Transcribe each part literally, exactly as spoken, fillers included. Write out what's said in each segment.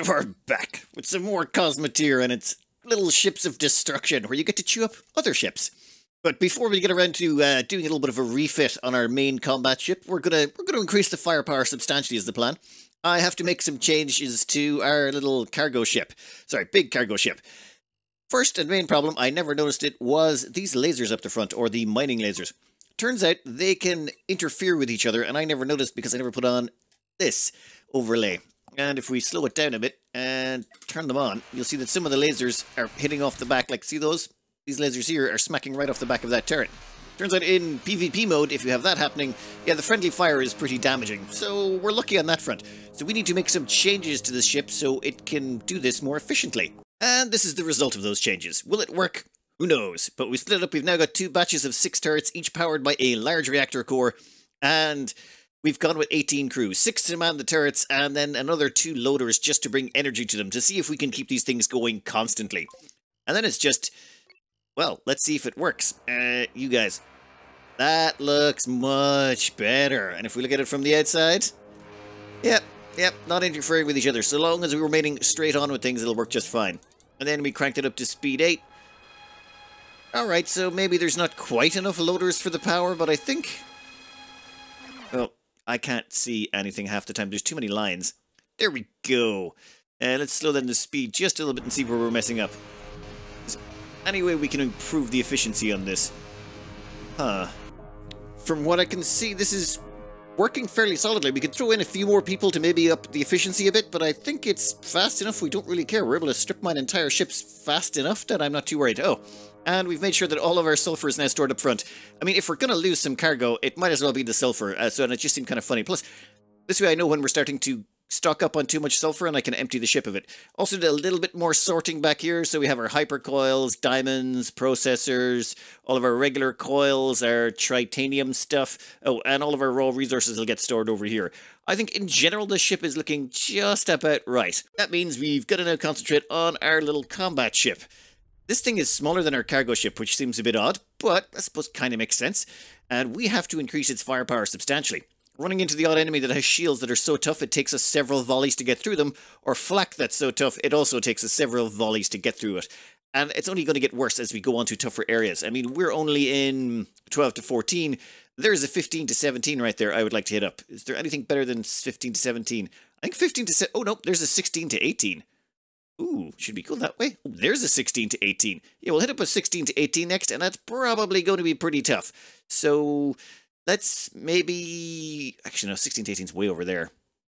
And we're back with some more Cosmoteer and its little ships of destruction, where you get to chew up other ships. But before we get around to uh, doing a little bit of a refit on our main combat ship, we're gonna we're gonna increase the firepower substantially is the plan. I have to make some changes to our little cargo ship. Sorry, big cargo ship. First and main problem, I never noticed it, was these lasers up the front, or the mining lasers. Turns out they can interfere with each other, and I never noticed because I never put on this overlay. And if we slow it down a bit and turn them on, you'll see that some of the lasers are hitting off the back. Like, see those? These lasers here are smacking right off the back of that turret. Turns out in PvP mode, if you have that happening, yeah, the friendly fire is pretty damaging. So we're lucky on that front. So we need to make some changes to this ship so it can do this more efficiently. And this is the result of those changes. Will it work? Who knows? But we split it up. We've now got two batches of six turrets, each powered by a large reactor core. And we've gone with eighteen crews, six to man the turrets, and then another two loaders just to bring energy to them, to see if we can keep these things going constantly. And then it's just, well, let's see if it works. Uh, you guys, that looks much better. And if we look at it from the outside, yep, yep, not interfering with each other. So long as we're remaining straight on with things, it'll work just fine. And then we cranked it up to speed eight. Alright, so maybe there's not quite enough loaders for the power, but I think, well, I can't see anything half the time. There's too many lines. There we go. Uh, let's slow down the speed just a little bit and see where we're messing up. Is there any way we can improve the efficiency on this? Huh. From what I can see, this is working fairly solidly. We could throw in a few more people to maybe up the efficiency a bit, but I think it's fast enough. We don't really care. We're able to strip mine entire ships fast enough that I'm not too worried. Oh, and we've made sure that all of our sulfur is now stored up front. I mean, if we're going to lose some cargo, it might as well be the sulfur. Uh, so and it just seemed kind of funny. Plus, this way I know when we're starting to stock up on too much sulfur and I can empty the ship of it. Also did a little bit more sorting back here. So we have our hypercoils, diamonds, processors, all of our regular coils, our tritanium stuff. Oh, and all of our raw resources will get stored over here. I think in general the ship is looking just about right. That means we've got to now concentrate on our little combat ship. This thing is smaller than our cargo ship, which seems a bit odd, but I suppose kind of makes sense. And we have to increase its firepower substantially. Running into the odd enemy that has shields that are so tough it takes us several volleys to get through them, or flak that's so tough it also takes us several volleys to get through it. And it's only going to get worse as we go on to tougher areas. I mean, we're only in twelve to fourteen. There's a fifteen to seventeen right there I would like to hit up. Is there anything better than fifteen to seventeen? I think fifteen to... Oh, no, there's a sixteen to eighteen. Ooh, should we go that way? Oh, there's a sixteen to eighteen. Yeah, we'll hit up a sixteen to eighteen next, and that's probably going to be pretty tough. So let's maybe, actually no, sixteen to eighteen is way over there.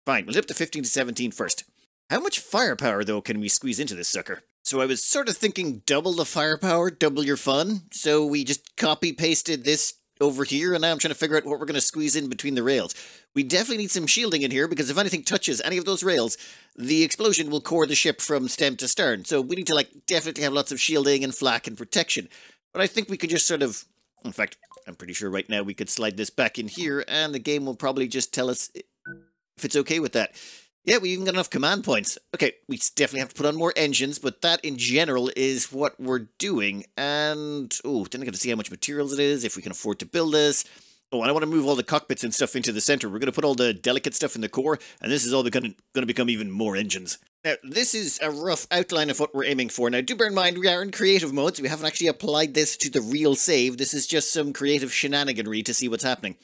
Fine, we'll hit up to fifteen to seventeen first. How much firepower, though, can we squeeze into this sucker? So I was sort of thinking double the firepower, double your fun. So we just copy-pasted this over here, and now I'm trying to figure out what we're going to squeeze in between the rails. We definitely need some shielding in here, because if anything touches any of those rails, the explosion will core the ship from stem to stern. So we need to, like, definitely have lots of shielding and flak and protection. But I think we could just sort of, in fact, I'm pretty sure right now we could slide this back in here, and the game will probably just tell us if it's okay with that. Yeah, we even got enough command points. Okay, we definitely have to put on more engines, but that in general is what we're doing. And, oh, then I got to see how much materials it is, if we can afford to build this. Oh, and I want to move all the cockpits and stuff into the center. We're going to put all the delicate stuff in the core, and this is all going to become even more engines. Now, this is a rough outline of what we're aiming for. Now, do bear in mind, we are in creative mode, so we haven't actually applied this to the real save. This is just some creative shenaniganry to see what's happening.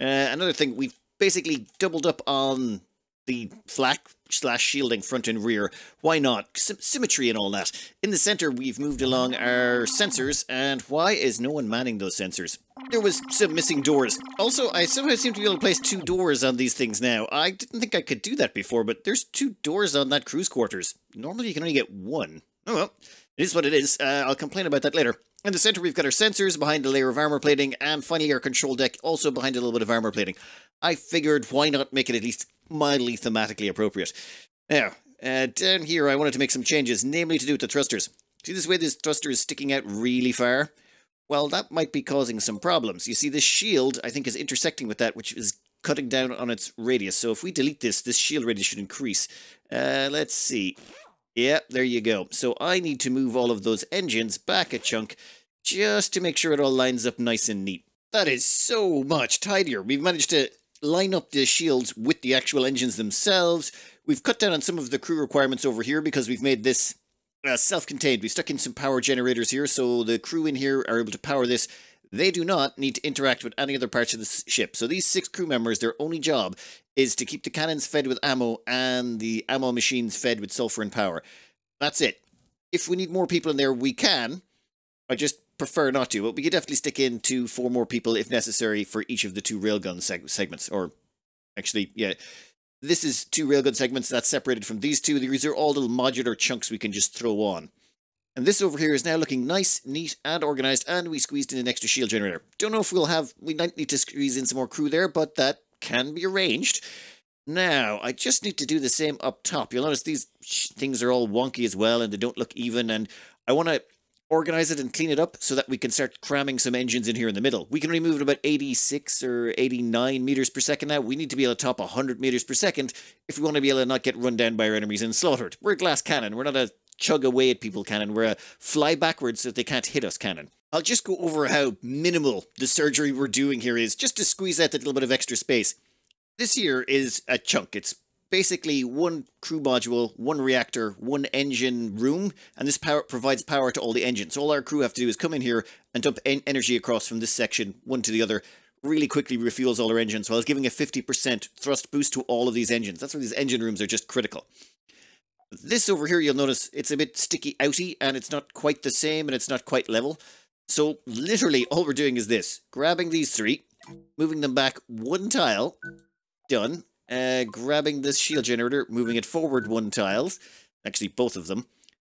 Uh, another thing, we've basically doubled up on the flak slash shielding front and rear. Why not? Sy symmetry and all that. In the center, we've moved along our sensors, and why is no one manning those sensors? There was some missing doors. Also, I somehow seem to be able to place two doors on these things now. I didn't think I could do that before, but there's two doors on that crew's quarters. Normally, you can only get one. Oh well, it is what it is. Uh, I'll complain about that later. In the center, we've got our sensors behind a layer of armor plating, and finally our control deck also behind a little bit of armor plating. I figured, why not make it at least mildly thematically appropriate. Now, uh, down here I wanted to make some changes, namely to do with the thrusters. See this way this thruster is sticking out really far? Well, that might be causing some problems. You see, this shield, I think, is intersecting with that, which is cutting down on its radius. So if we delete this, this shield radius should increase. Uh, let's see. Yep, there you go. So I need to move all of those engines back a chunk just to make sure it all lines up nice and neat. That is so much tidier. We've managed to line up the shields with the actual engines themselves. We've cut down on some of the crew requirements over here because we've made this uh, self-contained. We've stuck in some power generators here, so the crew in here are able to power this. They do not need to interact with any other parts of the ship. So these six crew members, their only job is to keep the cannons fed with ammo and the ammo machines fed with sulfur and power. That's it. If we need more people in there, we can. I just prefer not to, but we could definitely stick in two, four more people if necessary for each of the two railgun seg segments. Or actually, yeah, this is two railgun segments that's separated from these two. These are all little modular chunks we can just throw on. And this over here is now looking nice, neat, and organized, and we squeezed in an extra shield generator. Don't know if we'll have... we might need to squeeze in some more crew there, but that can be arranged. Now, I just need to do the same up top. You'll notice these things are all wonky as well, and they don't look even, and I want to organize it and clean it up so that we can start cramming some engines in here in the middle. We can remove it about eighty-six or eighty-nine meters per second now. We need to be able to top one hundred meters per second if we want to be able to not get run down by our enemies and slaughtered. We're a glass cannon. We're not a chug away at people cannon. We're a fly backwards so that they can't hit us cannon. I'll just go over how minimal the surgery we're doing here is, just to squeeze out that little bit of extra space. This here is a chunk. It's basically one crew module, one reactor, one engine room, and this power provides power to all the engines. All our crew have to do is come in here and dump en energy across from this section, one to the other, really quickly refuels all our engines, while it's giving a fifty percent thrust boost to all of these engines. That's why these engine rooms are just critical. This over here, you'll notice it's a bit sticky outy, and it's not quite the same, and it's not quite level. So literally all we're doing is this: grabbing these three, moving them back one tile, done. Uh, grabbing this shield generator, moving it forward one tile, actually both of them.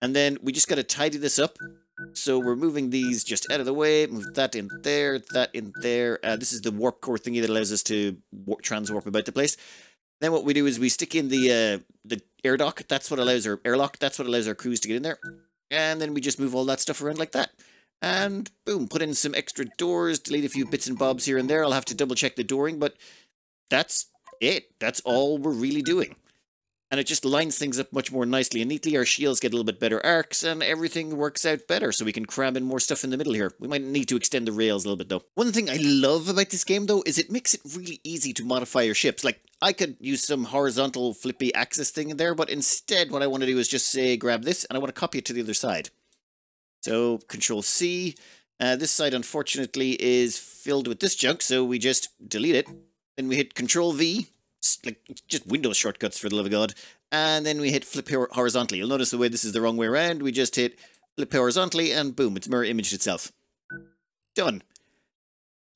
And then we just got to tidy this up. So we're moving these just out of the way, move that in there, that in there. Uh, this is the warp core thingy that allows us to warp, transwarp about the place. Then what we do is we stick in the uh, the air dock. That's what allows our airlock. That's what allows our crews to get in there. And then we just move all that stuff around like that. And boom, put in some extra doors, delete a few bits and bobs here and there. I'll have to double check the dooring, but that's it. That's all we're really doing. And it just lines things up much more nicely and neatly. Our shields get a little bit better arcs, and everything works out better, so we can cram in more stuff in the middle here. We might need to extend the rails a little bit, though. One thing I love about this game, though, is it makes it really easy to modify your ships. Like, I could use some horizontal flippy axis thing in there, but instead what I want to do is just say grab this and I want to copy it to the other side. So control C. Uh, this side unfortunately is filled with this junk, so we just delete it. Then we hit control V, like just Windows shortcuts for the love of God. And then we hit flip horizontally. You'll notice the way this is the wrong way around. We just hit flip horizontally and boom, it's mirror imaged itself. Done.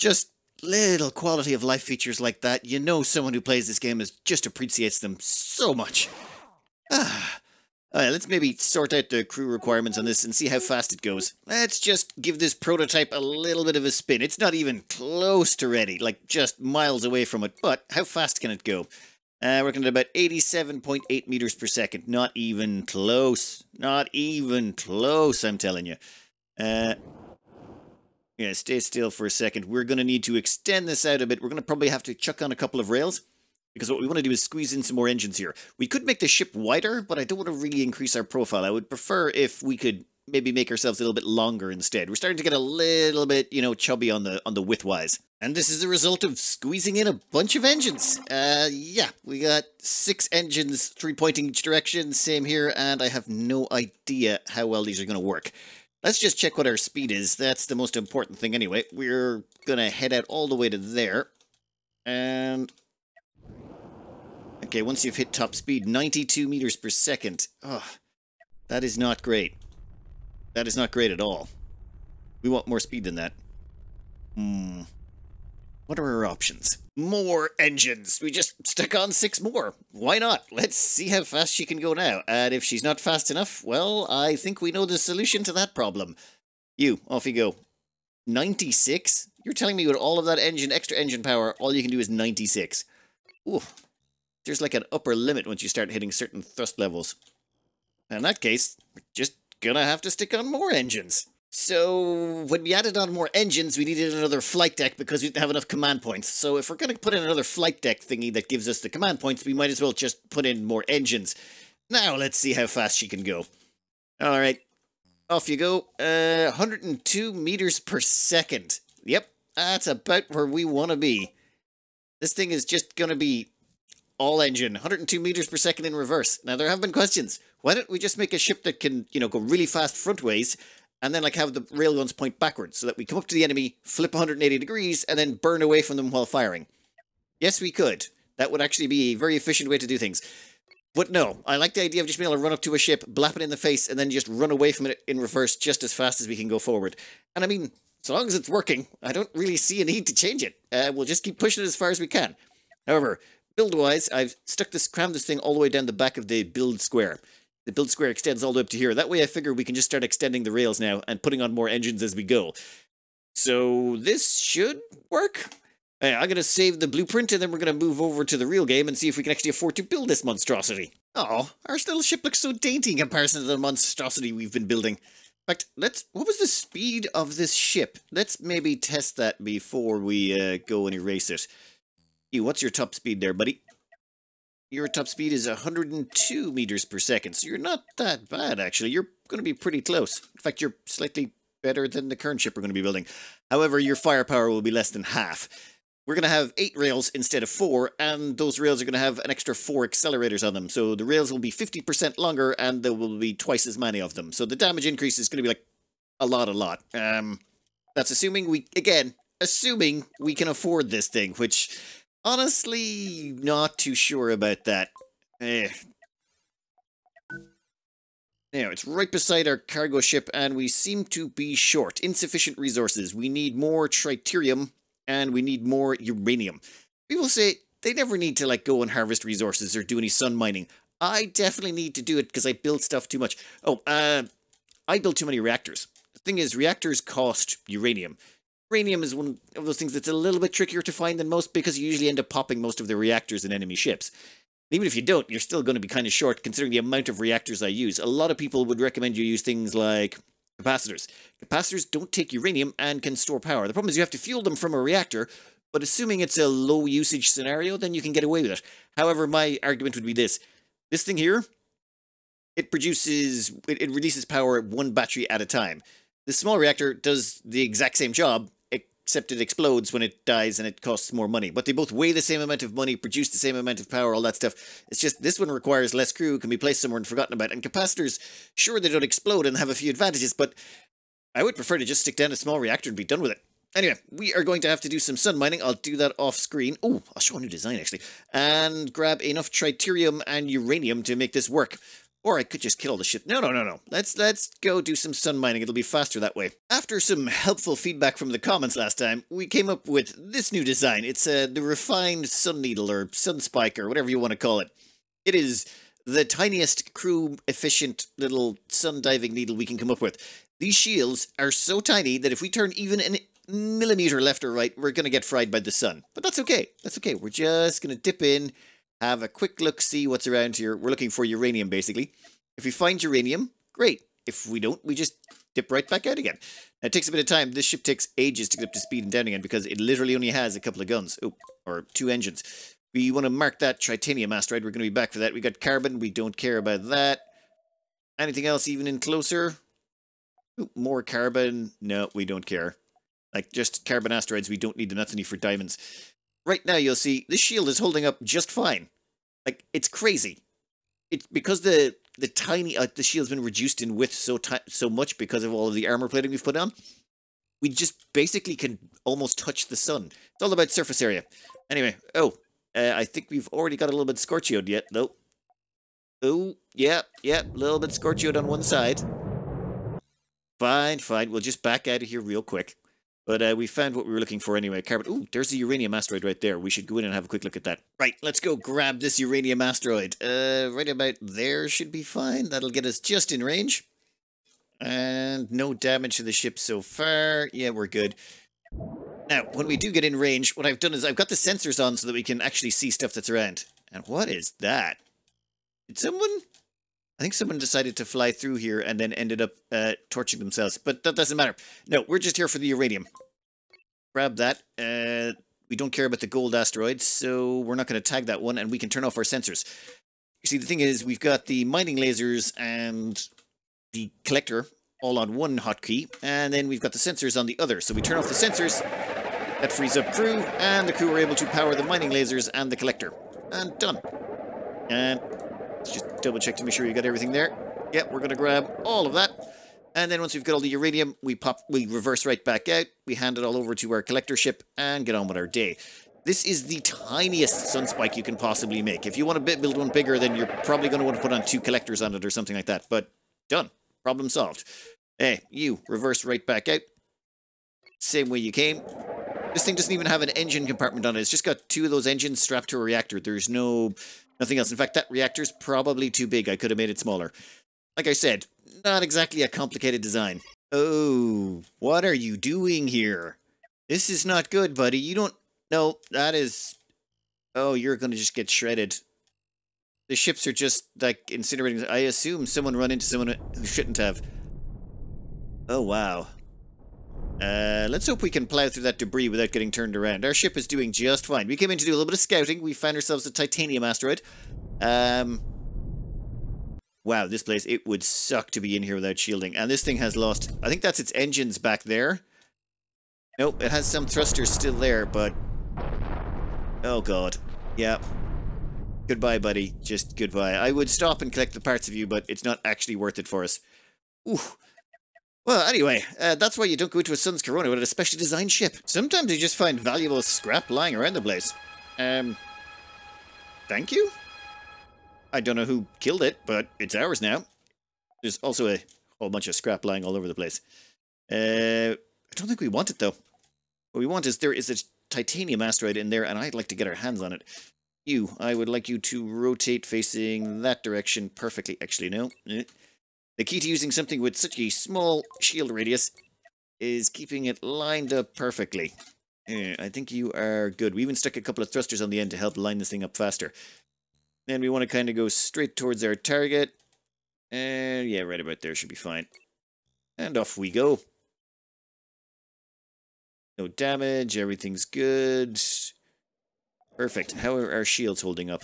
Just little quality of life features like that. You know someone who plays this game is just appreciates them so much. Ah. Alright, let's maybe sort out the crew requirements on this and see how fast it goes. Let's just give this prototype a little bit of a spin. It's not even close to ready, like just miles away from it, but how fast can it go? Uh, we're looking at about eighty-seven point eight meters per second. Not even close. Not even close, I'm telling you. Uh... Yeah, stay still for a second. We're going to need to extend this out a bit. We're going to probably have to chuck on a couple of rails, because what we want to do is squeeze in some more engines here. We could make the ship wider, but I don't want to really increase our profile. I would prefer if we could maybe make ourselves a little bit longer instead. We're starting to get a little bit, you know, chubby on the on the width-wise. And this is the result of squeezing in a bunch of engines. Uh, yeah, we got six engines, three pointing each direction, same here, and I have no idea how well these are going to work. Let's just check what our speed is. That's the most important thing anyway. We're going to head out all the way to there. And... okay, once you've hit top speed, ninety-two meters per second. Oh, that is not great. That is not great at all. We want more speed than that. Hmm. What are our options? More engines! We just stuck on six more! Why not? Let's see how fast she can go now. And if she's not fast enough, well, I think we know the solution to that problem. You, off you go. ninety-six? You're telling me with all of that engine, extra engine power, all you can do is ninety-six. Ooh. There's like an upper limit once you start hitting certain thrust levels. In that case, we're just gonna have to stick on more engines. So, when we added on more engines, we needed another flight deck because we didn't have enough command points. So if we're going to put in another flight deck thingy that gives us the command points, we might as well just put in more engines. Now, let's see how fast she can go. Alright, off you go. Uh, one hundred two meters per second. Yep, that's about where we want to be. This thing is just going to be all engine, one hundred two meters per second in reverse. Now, there have been questions. Why don't we just make a ship that can, you know, go really fast front ways and then, like, have the railguns point backwards so that we come up to the enemy, flip one hundred eighty degrees, and then burn away from them while firing? Yes, we could. That would actually be a very efficient way to do things. But no, I like the idea of just being able to run up to a ship, blap it in the face, and then just run away from it in reverse just as fast as we can go forward. And I mean, so long as it's working, I don't really see a need to change it. Uh, we'll just keep pushing it as far as we can. However, build-wise, I've stuck this, crammed this thing all the way down the back of the build square. The build square extends all the way up to here. That way I figure we can just start extending the rails now and putting on more engines as we go. So this should work. Hey, I'm going to save the blueprint, and then we're going to move over to the real game and see if we can actually afford to build this monstrosity. Oh, our little ship looks so dainty in comparison to the monstrosity we've been building. In fact, let's... what was the speed of this ship? Let's maybe test that before we uh, go and erase it. You, what's your top speed there, buddy? Your top speed is one hundred two meters per second, so you're not that bad, actually. You're going to be pretty close. In fact, you're slightly better than the current ship we're going to be building. However, your firepower will be less than half. We're going to have eight rails instead of four, and those rails are going to have an extra four accelerators on them. So the rails will be fifty percent longer, and there will be twice as many of them. So the damage increase is going to be like a lot, a lot. Um, that's assuming we, again, assuming we can afford this thing, which honestly, not too sure about that. Eh. Now, it's right beside our cargo ship, and we seem to be short. Insufficient resources. We need more tritium. And we need more uranium. People say they never need to, like, go and harvest resources or do any sun mining. I definitely need to do it because I build stuff too much. Oh, uh, I build too many reactors. The thing is, reactors cost uranium. Uranium is one of those things that's a little bit trickier to find than most because you usually end up popping most of the reactors in enemy ships. Even if you don't, you're still going to be kind of short considering the amount of reactors I use. A lot of people would recommend you use things like capacitors. Capacitors don't take uranium and can store power. The problem is you have to fuel them from a reactor, but assuming it's a low usage scenario, then you can get away with it. However, my argument would be this. This thing here, it produces, it, it releases power at one battery at a time. This small reactor does the exact same job, except it explodes when it dies and it costs more money. But they both weigh the same amount of money, produce the same amount of power, all that stuff. It's just this one requires less crew, can be placed somewhere and forgotten about. And capacitors, sure, they don't explode and have a few advantages, but I would prefer to just stick down a small reactor and be done with it. Anyway, we are going to have to do some sun mining. I'll do that off screen. Oh, I'll show a new design, actually. And grab enough tritium and uranium to make this work. Or I could just kill all the shit. No, no, no, no. Let's let's go do some sun mining. It'll be faster that way. After some helpful feedback from the comments last time, we came up with this new design. It's uh, the refined sun needle or sun spike or whatever you want to call it. It is the tiniest crew-efficient little sun diving needle we can come up with. These shields are so tiny that if we turn even an millimeter left or right, we're going to get fried by the sun. But that's okay. That's okay. We're just going to dip in. Have a quick look, see what's around here. We're looking for uranium, basically. If we find uranium, great. If we don't, we just dip right back out again. Now, it takes a bit of time. This ship takes ages to get up to speed and down again because it literally only has a couple of guns. Oh, or two engines. We want to mark that tritanium asteroid. We're going to be back for that. We got carbon. We don't care about that. Anything else even in closer? Ooh, more carbon. No, we don't care. Like, just carbon asteroids. We don't need them. That's only for diamonds. Right now, you'll see this shield is holding up just fine. Like, it's crazy. It's because the the tiny uh, the shield's been reduced in width so so much because of all of the armor plating we've put on. We just basically can almost touch the sun. It's all about surface area. Anyway, oh, uh, I think we've already got a little bit scorchioed yet though. Oh, yeah, yeah, a little bit scorchioed on one side. Fine, fine. We'll just back out of here real quick. But uh, we found what we were looking for anyway. Carbon. Ooh, there's a uranium asteroid right there. We should go in and have a quick look at that. Right, let's go grab this uranium asteroid. Uh, right about there should be fine. That'll get us just in range. And no damage to the ship so far. Yeah, we're good. Now, when we do get in range, what I've done is I've got the sensors on so that we can actually see stuff that's around. And what is that? Did someone... I think someone decided to fly through here and then ended up uh, torching themselves. But that doesn't matter. No, we're just here for the uranium. Grab that. Uh, we don't care about the gold asteroids, so we're not going to tag that one, and we can turn off our sensors. You see, the thing is, we've got the mining lasers and the collector all on one hotkey, and then we've got the sensors on the other. So we turn off the sensors, That frees up crew, and the crew are able to power the mining lasers and the collector. And done. And let's just double check to make sure you got everything there. Yep, we're going to grab all of that. And then once we've got all the uranium, we pop, we reverse right back out. We hand it all over to our collector ship and get on with our day. This is the tiniest sunspike you can possibly make. If you want to build one bigger, then you're probably going to want to put on two collectors on it or something like that. But done. Problem solved. Hey, you, reverse right back out. Same way you came. This thing doesn't even have an engine compartment on it. It's just got two of those engines strapped to a reactor. There's no... nothing else. In fact, that reactor's probably too big. I could have made it smaller. Like I said, not exactly a complicated design. Oh, what are you doing here? This is not good, buddy. You don't... No, that is... Oh, you're going to just get shredded. The ships are just, like, incinerating. I assume someone run into someone who shouldn't have. Oh, wow. Uh, let's hope we can plow through that debris without getting turned around. Our ship is doing just fine. We came in to do a little bit of scouting. We found ourselves a titanium asteroid. Um... Wow, this place, it would suck to be in here without shielding. And this thing has lost... I think that's its engines back there. Nope, it has some thrusters still there, but... Oh, God. Yep. Goodbye, buddy. Just goodbye. I would stop and collect the parts of you, but it's not actually worth it for us. Ooh. Well, anyway, uh, that's why you don't go into a sun's corona with a specially designed ship. Sometimes you just find valuable scrap lying around the place. Um... Thank you? I don't know who killed it, but it's ours now. There's also a whole bunch of scrap lying all over the place. Uh, I don't think we want it, though. What we want is there is a titanium asteroid in there, and I'd like to get our hands on it. You, I would like you to rotate facing that direction perfectly. Actually, no. The key to using something with such a small shield radius is keeping it lined up perfectly. Uh, I think you are good. We even stuck a couple of thrusters on the end to help line this thing up faster. Then we want to kind of go straight towards our target. And uh, yeah, right about there should be fine. And off we go. No damage, everything's good. Perfect. How are our shields holding up?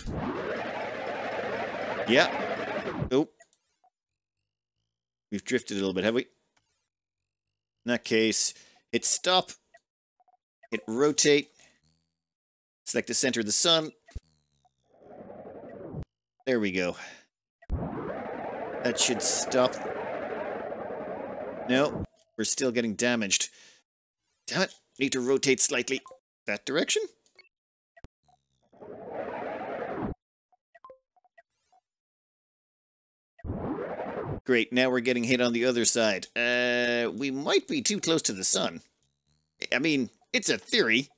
Yeah. Oh. We've drifted a little bit, have we? In that case, hit stop. Hit rotate. Select the center of the sun. There we go. That should stop. No, we're still getting damaged. Damn it. Need to rotate slightly. That direction? Great, now we're getting hit on the other side. Uh, we might be too close to the sun. I mean, it's a theory.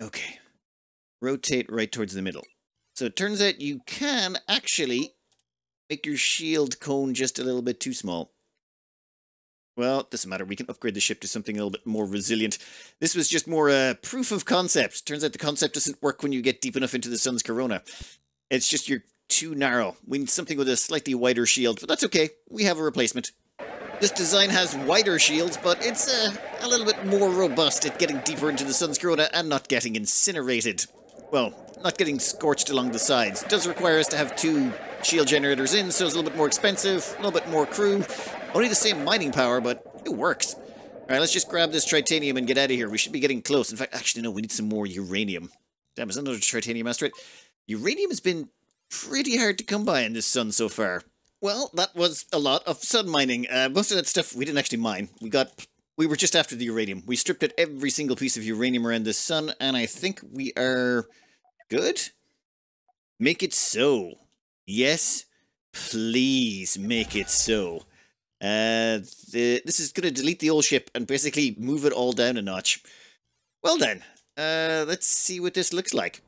Okay. Rotate right towards the middle. So it turns out you can actually make your shield cone just a little bit too small. Well, it doesn't matter. We can upgrade the ship to something a little bit more resilient. This was just more a uh, proof of concept. Turns out the concept doesn't work when you get deep enough into the sun's corona. It's just you're too narrow. We need something with a slightly wider shield, but that's okay. We have a replacement. This design has wider shields, but it's uh, a little bit more robust at getting deeper into the sun's corona and not getting incinerated. Well, not getting scorched along the sides. It does require us to have two shield generators in, so it's a little bit more expensive, a little bit more crew. Only the same mining power, but it works. Alright, let's just grab this tritanium and get out of here. We should be getting close. In fact, actually, no, we need some more uranium. Damn, is that another tritanium asteroid? Uranium has been pretty hard to come by in this sun so far. Well, that was a lot of sun mining. Uh, most of that stuff we didn't actually mine. We got... We were just after the uranium. We stripped at every single piece of uranium around the sun, and I think we are... good? Make it so. Yes, please make it so. Uh, the, this is going to delete the old ship and basically move it all down a notch. Well then, uh, let's see what this looks like.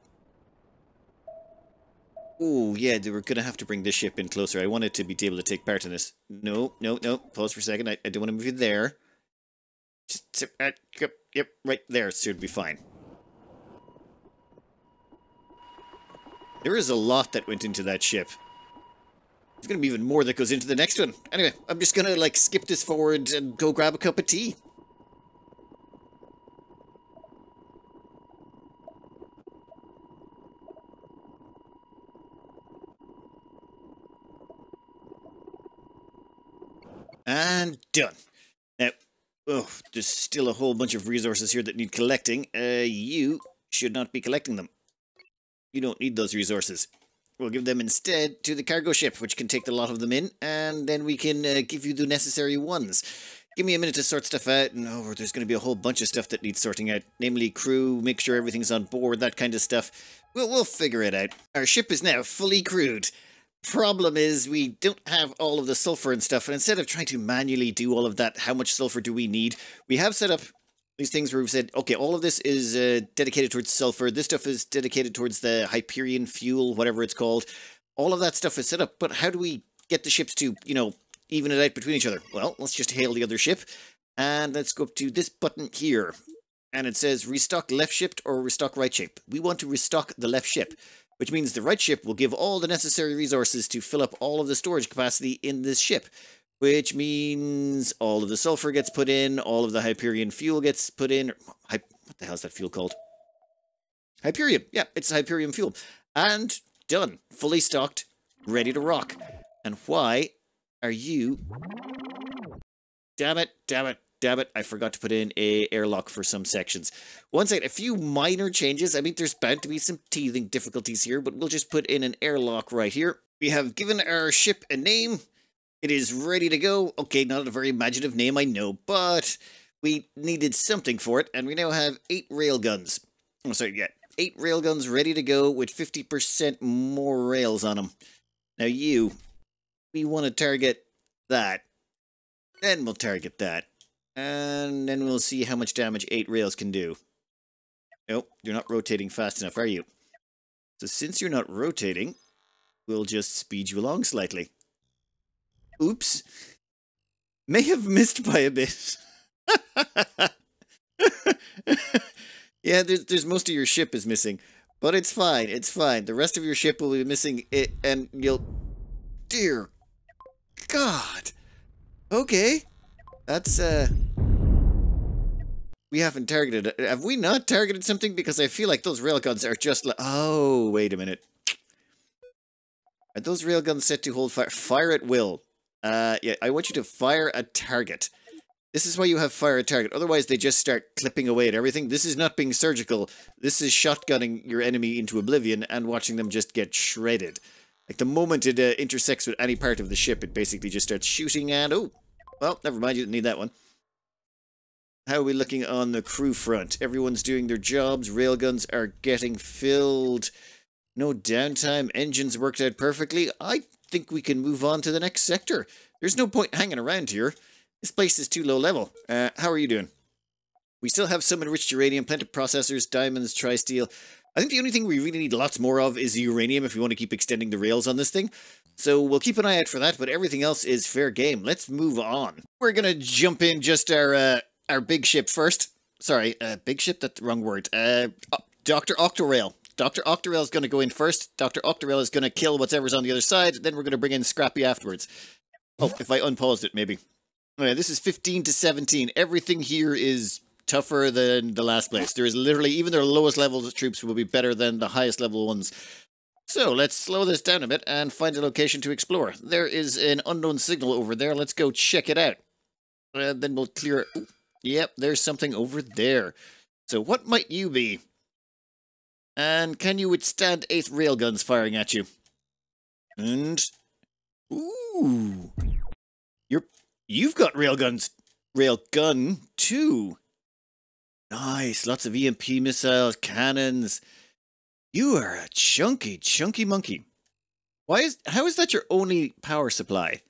Oh yeah, they were going to have to bring this ship in closer. I wanted to be able to take part in this. No, no, no. Pause for a second. I, I don't want to move you there. Just, uh, yep, yep, right there. So it'd be fine. There is a lot that went into that ship. There's going to be even more that goes into the next one. Anyway, I'm just going to, like, skip this forward and go grab a cup of tea. And done. Now, Oh, there's still a whole bunch of resources here that need collecting. Uh, you should not be collecting them. You don't need those resources. We'll give them instead to the cargo ship, which can take the lot of them in, and then we can uh, give you the necessary ones. Give me a minute to sort stuff out, and oh, there's going to be a whole bunch of stuff that needs sorting out. Namely, crew, make sure everything's on board, that kind of stuff. We'll, we'll figure it out. Our ship is now fully crewed. Problem is, we don't have all of the sulfur and stuff, and instead of trying to manually do all of that, how much sulfur do we need? We have set up these things where we've said, okay, all of this is uh, dedicated towards sulfur, this stuff is dedicated towards the Hyperion fuel, whatever it's called. All of that stuff is set up, but how do we get the ships to, you know, even it out between each other? Well, let's just hail the other ship, and let's go up to this button here, and it says restock left ship or restock right ship. We want to restock the left ship, which means the right ship will give all the necessary resources to fill up all of the storage capacity in this ship, which means all of the sulfur gets put in, all of the Hyperion fuel gets put in. What the hell is that fuel called? Hyperion. Yeah, it's Hyperion fuel. And done. Fully stocked, ready to rock. And why are you... Damn it, damn it. Damn it, I forgot to put in a airlock for some sections. One second, a few minor changes. I mean, there's bound to be some teething difficulties here, but we'll just put in an airlock right here. We have given our ship a name. It is ready to go. Okay, not a very imaginative name, I know, but we needed something for it, and we now have eight railguns. Oh, sorry, yeah, eight railguns ready to go with fifty percent more rails on them. Now you, we want to target that. Then we'll target that. And then we'll see how much damage eight rails can do. Nope, you're not rotating fast enough, are you? So since you're not rotating, we'll just speed you along slightly. Oops. May have missed by a bit. Yeah, there's, there's most of your ship is missing. But it's fine, it's fine. The rest of your ship will be missing it, and you'll... Dear God. Okay. That's, uh... We haven't targeted it. Have we not targeted something? Because I feel like those railguns are just like... Oh, wait a minute. Are those railguns set to hold fire? Fire at will. Uh, yeah, I want you to fire a target. This is why you have fire at target. Otherwise, they just start clipping away at everything. This is not being surgical. This is shotgunning your enemy into oblivion and watching them just get shredded. Like, the moment it uh, intersects with any part of the ship, it basically just starts shooting and... Oh! Well, never mind, you didn't need that one. How are we looking on the crew front? Everyone's doing their jobs, railguns are getting filled. No downtime, engines worked out perfectly. I think we can move on to the next sector. There's no point hanging around here. This place is too low level. Uh, how are you doing? We still have some enriched uranium, plenty of processors, diamonds, tri-steel. I think the only thing we really need lots more of is uranium if we want to keep extending the rails on this thing. So we'll keep an eye out for that, but everything else is fair game. Let's move on. We're going to jump in just our uh, our big ship first. Sorry, uh, big ship? That's the wrong word. Uh, Doctor Octorail. Doctor Octorail is going to go in first. Doctor Octorail is going to kill whatever's on the other side. Then we're going to bring in Scrappy afterwards. Oh, if I unpaused it, maybe. Oh, yeah, this is fifteen to seventeen. Everything here is... tougher than the last place. There is literally, even their lowest level troops will be better than the highest level ones. So let's slow this down a bit and find a location to explore. There is an unknown signal over there. Let's go check it out. And then we'll clear... Ooh, yep, there's something over there. So what might you be? And can you withstand eight railguns firing at you? And... Ooh! You're... You've got railguns. Railgun too. Nice, lots of E M P missiles, cannons. You are a chunky, chunky monkey. Why is, how is that your only power supply?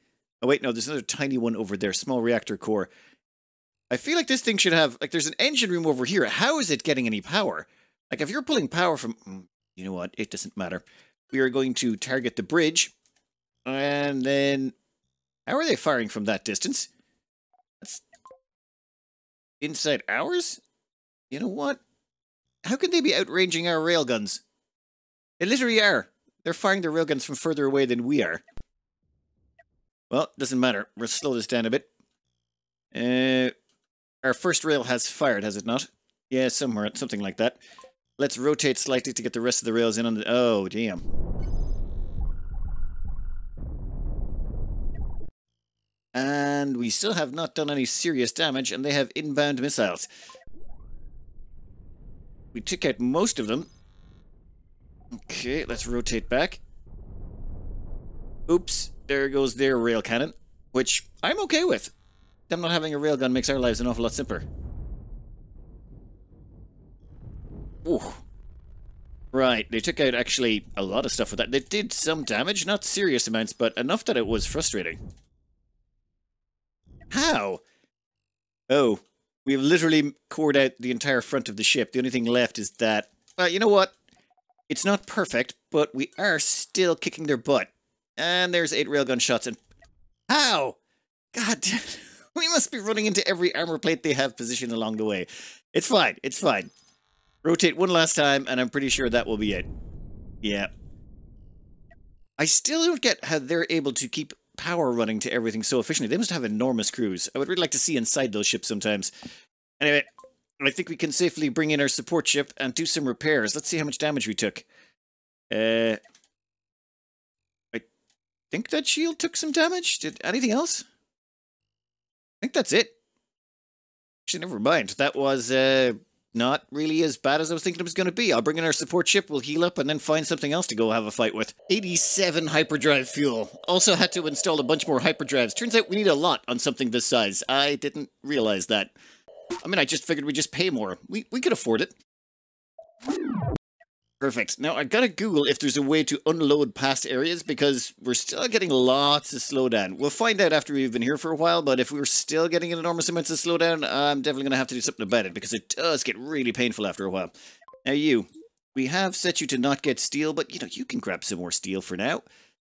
Oh wait, no, there's another tiny one over there, small reactor core. I feel like this thing should have, like there's an engine room over here. How is it getting any power? Like if you're pulling power from, you know what, it doesn't matter. We are going to target the bridge. And then, how are they firing from that distance? That's inside ours? You know what? How can they be outranging our railguns? They literally are. They're firing their railguns from further away than we are. Well, doesn't matter. We'll slow this down a bit. Uh, our first rail has fired, has it not? Yeah, somewhere, something like that. Let's rotate slightly to get the rest of the rails in on the... Oh, damn. And we still have not done any serious damage, and they have inbound missiles. We took out most of them. Okay, let's rotate back. Oops, there goes their rail cannon, which I'm okay with. Them not having a railgun makes our lives an awful lot simpler. Ooh. Right, they took out actually a lot of stuff with that. They did some damage, not serious amounts, but enough that it was frustrating. How? Oh, we have literally cored out the entire front of the ship. The only thing left is that... Well, you know what? It's not perfect, but we are still kicking their butt. And there's eight railgun shots and... How? God damn... We must be running into every armor plate they have positioned along the way. It's fine. It's fine. Rotate one last time, and I'm pretty sure that will be it. Yeah. I still don't get how they're able to keep power running to everything so efficiently. They must have enormous crews. I would really like to see inside those ships sometimes. Anyway, I think we can safely bring in our support ship and do some repairs. Let's see how much damage we took. Uh, I think that shield took some damage. Did anything else? I think that's it. Actually, never mind. That was uh, not really as bad as I was thinking it was going to be. I'll bring in our support ship, we'll heal up, and then find something else to go have a fight with. eighty-seven hyperdrive fuel. Also had to install a bunch more hyperdrives. Turns out we need a lot on something this size. I didn't realize that. I mean, I just figured we'd just pay more. We, we could afford it. Perfect. Now, I gotta Google if there's a way to unload past areas, because we're still getting lots of slowdown. We'll find out after we've been here for a while, but if we're still getting enormous amounts of slowdown, I'm definitely gonna have to do something about it, because it does get really painful after a while. Now, you. We have set you to not get steel, but, you know, you can grab some more steel for now.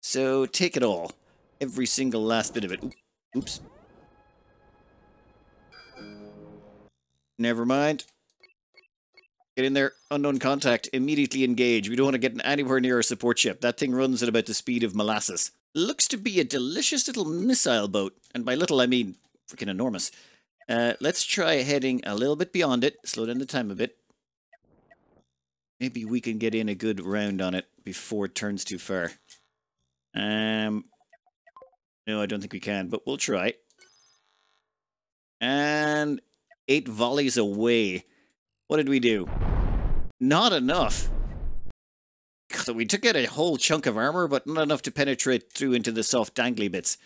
So, take it all. Every single last bit of it. Oops. Never mind. Get in there, unknown contact, immediately engage. We don't want to get anywhere near our support ship. That thing runs at about the speed of molasses. Looks to be a delicious little missile boat. And by little, I mean freaking enormous. Uh, let's try heading a little bit beyond it. Slow down the time a bit. Maybe we can get in a good round on it before it turns too far. Um, no, I don't think we can, but we'll try. And eight volleys away. What did we do? Not enough. God, we took out a whole chunk of armor, but not enough to penetrate through into the soft dangly bits.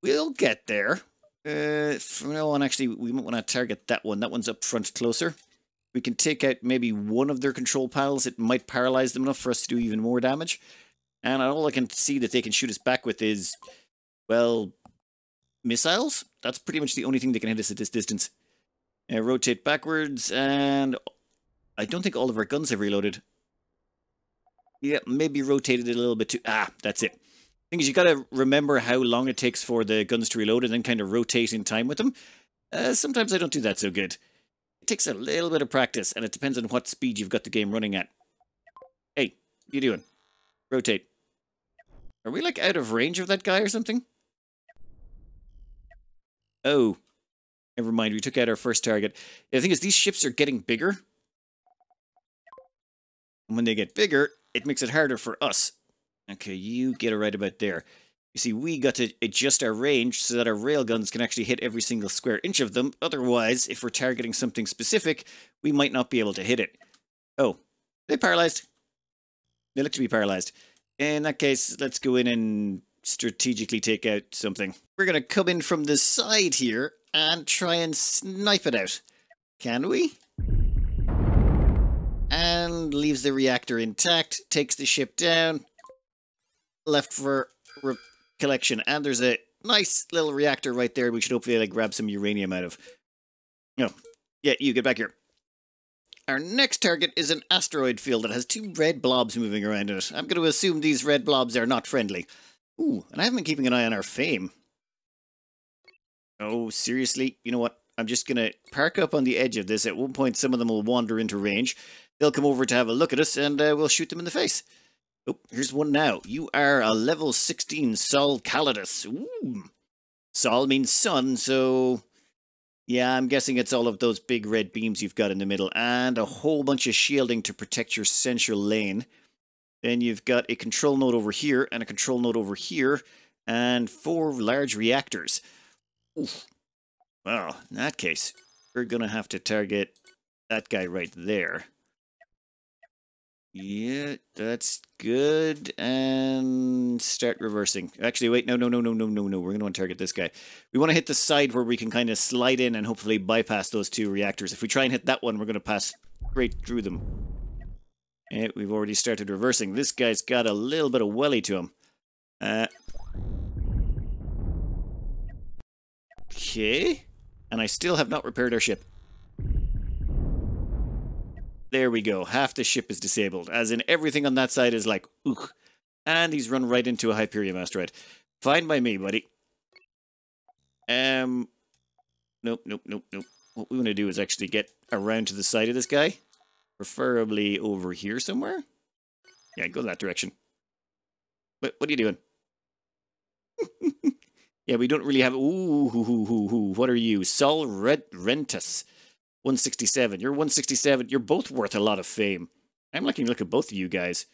We'll get there. Uh, from now on, actually, we might want to target that one. That one's up front closer. We can take out maybe one of their control panels. It might paralyze them enough for us to do even more damage. And all I can see that they can shoot us back with is, well, missiles? That's pretty much the only thing that can hit us at this distance. Uh, rotate backwards, and I don't think all of our guns have reloaded. Yeah, maybe rotated it a little bit too. Ah, that's it. Thing is, you gotta remember how long it takes for the guns to reload and then kind of rotate in time with them. Uh, sometimes I don't do that so good. It takes a little bit of practice, and it depends on what speed you've got the game running at. Hey, what are you doing? Rotate. Are we, like, out of range of that guy or something? Oh. Never mind, we took out our first target. The thing is, these ships are getting bigger. And when they get bigger, it makes it harder for us. Okay, you get it right about there. You see, we got to adjust our range so that our railguns can actually hit every single square inch of them. Otherwise, if we're targeting something specific, we might not be able to hit it. Oh, they're paralyzed. They look to be paralyzed. In that case, let's go in and strategically take out something. We're going to come in from the side here and try and snipe it out. Can we? And leaves the reactor intact, takes the ship down, left for collection. And there's a nice little reactor right there we should hopefully like grab some uranium out of. No. Oh. Yeah, you get back here. Our next target is an asteroid field that has two red blobs moving around it. I'm going to assume these red blobs are not friendly. Ooh, and I haven't been keeping an eye on our fame. Oh, seriously? You know what? I'm just going to park up on the edge of this. At one point, some of them will wander into range. They'll come over to have a look at us, and uh, we'll shoot them in the face. Oh, here's one now. You are a level sixteen Sol Calidus. Ooh. Sol means sun, so... Yeah, I'm guessing it's all of those big red beams you've got in the middle. And a whole bunch of shielding to protect your central lane. Then you've got a control node over here, and a control node over here. And four large reactors. Oof. Well, in that case, we're gonna have to target that guy right there. Yeah, that's good. And start reversing. Actually, wait, no, no, no, no, no, no, no. We're gonna want to target this guy. We want to hit the side where we can kind of slide in and hopefully bypass those two reactors. If we try and hit that one, we're gonna pass straight through them. Yeah, we've already started reversing. This guy's got a little bit of welly to him. Uh, okay. And I still have not repaired our ship. There we go. Half the ship is disabled. As in, everything on that side is like, ooh. And he's run right into a Hyperium asteroid. Fine by me, buddy. Um, nope, nope, nope, nope. What we want to do is actually get around to the side of this guy. Preferably over here somewhere. Yeah, go that direction. But what are you doing? Yeah, we don't really have... Ooh, hoo, hoo, hoo, hoo. What are you? Sol Rentus. one sixty-seven. You're one sixty-seven. You're both worth a lot of fame. I'm liking to look at both of you guys.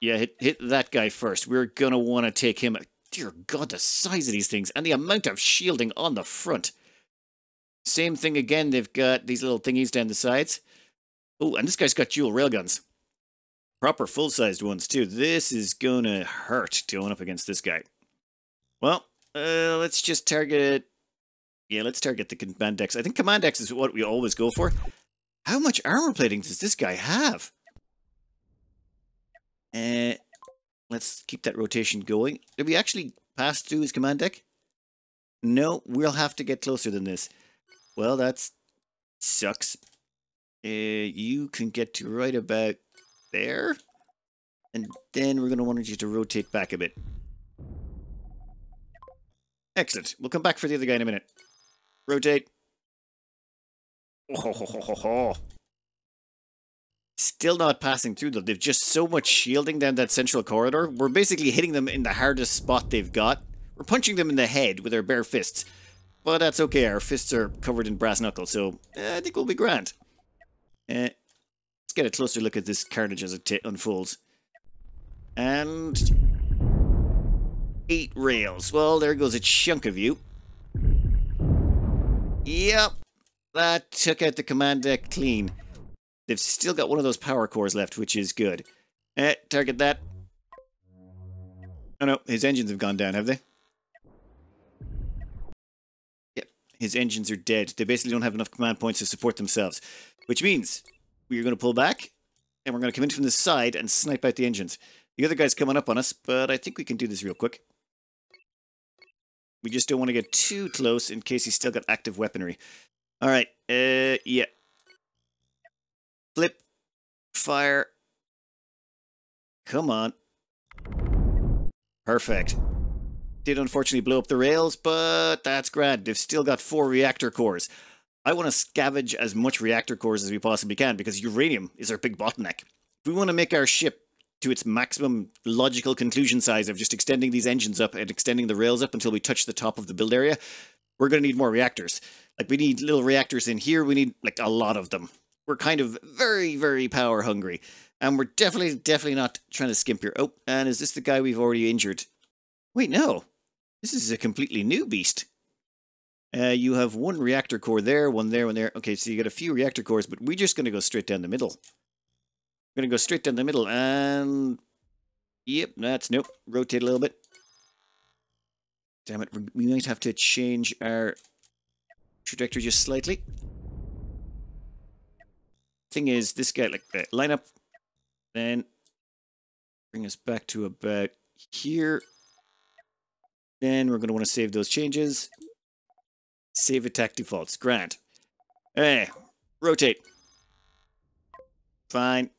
Yeah, hit, hit that guy first. We're going to want to take him... Dear God, the size of these things and the amount of shielding on the front. Same thing again. They've got these little thingies down the sides. Oh, and this guy's got dual railguns. Proper full-sized ones, too. This is going to hurt going up against this guy. Well, uh, let's just target... Yeah, let's target the Command Dex. I think Command Dex is what we always go for. How much armor plating does this guy have? Uh, let's keep that rotation going. Did we actually pass through his Command Deck? No, we'll have to get closer than this. Well, that sucks. Uh, you can get to right about there. And then we're going to want you to rotate back a bit. Excellent. We'll come back for the other guy in a minute. Rotate. Oh, ho, ho, ho, ho. Still not passing through though. They've just so much shielding down that central corridor. We're basically hitting them in the hardest spot they've got. We're punching them in the head with our bare fists. But that's okay. Our fists are covered in brass knuckles, so uh, I think we'll be grand. Uh, let's get a closer look at this carnage as it t unfolds. And... Eight rails. Well, there goes a chunk of you. Yep. That took out the command deck clean. They've still got one of those power cores left, which is good. Eh, target that. Oh no, his engines have gone down, have they? Yep, his engines are dead. They basically don't have enough command points to support themselves. Which means, we're going to pull back, and we're going to come in from the side and snipe out the engines. The other guy's coming up on us, but I think we can do this real quick. We just don't want to get too close in case he's still got active weaponry. Alright, uh, yeah. Flip. Fire. Come on. Perfect. Did unfortunately blow up the rails, but that's grand. They've still got four reactor cores. I want to scavenge as much reactor cores as we possibly can, because uranium is our big bottleneck. If we want to make our ship to its maximum logical conclusion size of just extending these engines up and extending the rails up until we touch the top of the build area, we're going to need more reactors. Like, we need little reactors in here. We need, like, a lot of them. We're kind of very, very power hungry. And we're definitely, definitely not trying to skimp here. Oh, and is this the guy we've already injured? Wait, no. This is a completely new beast. Uh, you have one reactor core there, one there, one there. Okay, so you got a few reactor cores, but we're just going to go straight down the middle. We're going to go straight down the middle and... Yep, that's... Nope. Rotate a little bit. Damn it. We might have to change our trajectory just slightly. Thing is, this guy... like uh, line up. Then bring us back to about here. Then we're going to want to save those changes. Save attack defaults. Grand. Hey, rotate. Fine.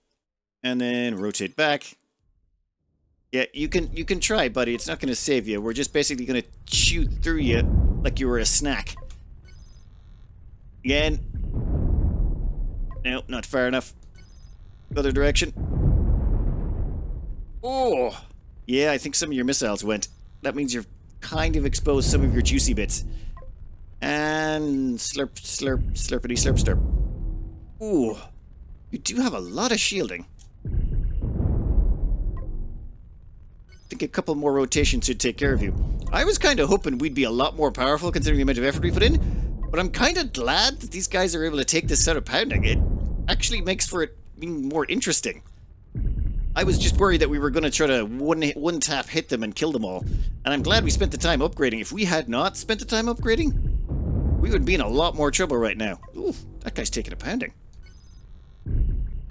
And then rotate back. Yeah, you can you can try, buddy. It's not going to save you. We're just basically going to chew through you like you were a snack. Again. Nope, not far enough. Other direction. Oh! Yeah, I think some of your missiles went. That means you've kind of exposed some of your juicy bits. And slurp, slurp, slurpity, slurp, slurp. Ooh. You do have a lot of shielding. I think a couple more rotations should take care of you. I was kind of hoping we'd be a lot more powerful considering the amount of effort we put in, but I'm kind of glad that these guys are able to take this sort of pounding. It actually makes for it being more interesting. I was just worried that we were going to try to one, one tap hit them and kill them all, and I'm glad we spent the time upgrading. If we had not spent the time upgrading, we would be in a lot more trouble right now. Ooh, that guy's taking a pounding.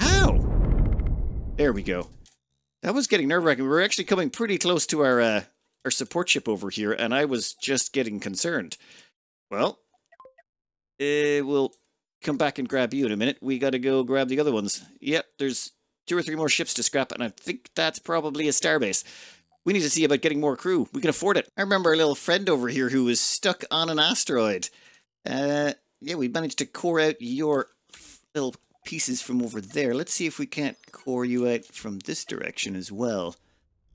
Ow! There we go. That was getting nerve-wracking. We were actually coming pretty close to our, uh, our support ship over here, and I was just getting concerned. Well, eh, we'll come back and grab you in a minute. We gotta go grab the other ones. Yep, there's two or three more ships to scrap, and I think that's probably a starbase. We need to see about getting more crew. We can afford it. I remember our little friend over here who was stuck on an asteroid. Uh, yeah, we managed to core out your little pieces from over there. Let's see if we can't core you out from this direction as well.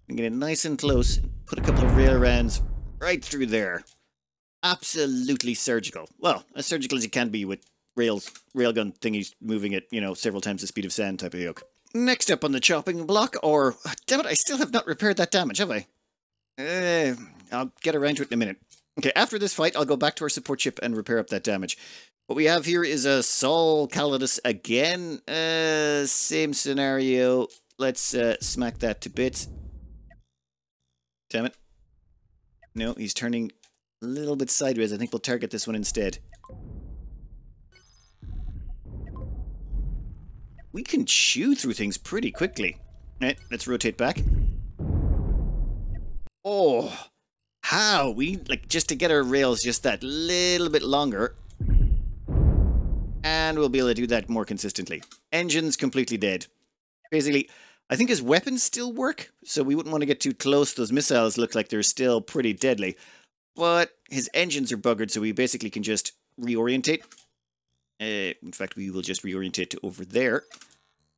And get it nice and close. Put a couple of rail rounds right through there. Absolutely surgical. Well, as surgical as it can be with rails, railgun thingies moving at, you know, several times the speed of sand type of yoke. Next up on the chopping block, or... Damn it, I still have not repaired that damage, have I? Uh, I'll get around to it in a minute. Okay, after this fight, I'll go back to our support ship and repair up that damage. What we have here is a Sol Calidus again. Uh, same scenario. Let's uh, smack that to bits. Damn it. No, he's turning a little bit sideways. I think we'll target this one instead. We can chew through things pretty quickly. All right, let's rotate back. Oh, how? We, like, just to get our rails just that little bit longer. And we'll be able to do that more consistently. Engines completely dead. Basically, I think his weapons still work, so we wouldn't want to get too close. Those missiles look like they're still pretty deadly. But his engines are buggered, so we basically can just reorientate. Uh, in fact, we will just reorientate to over there.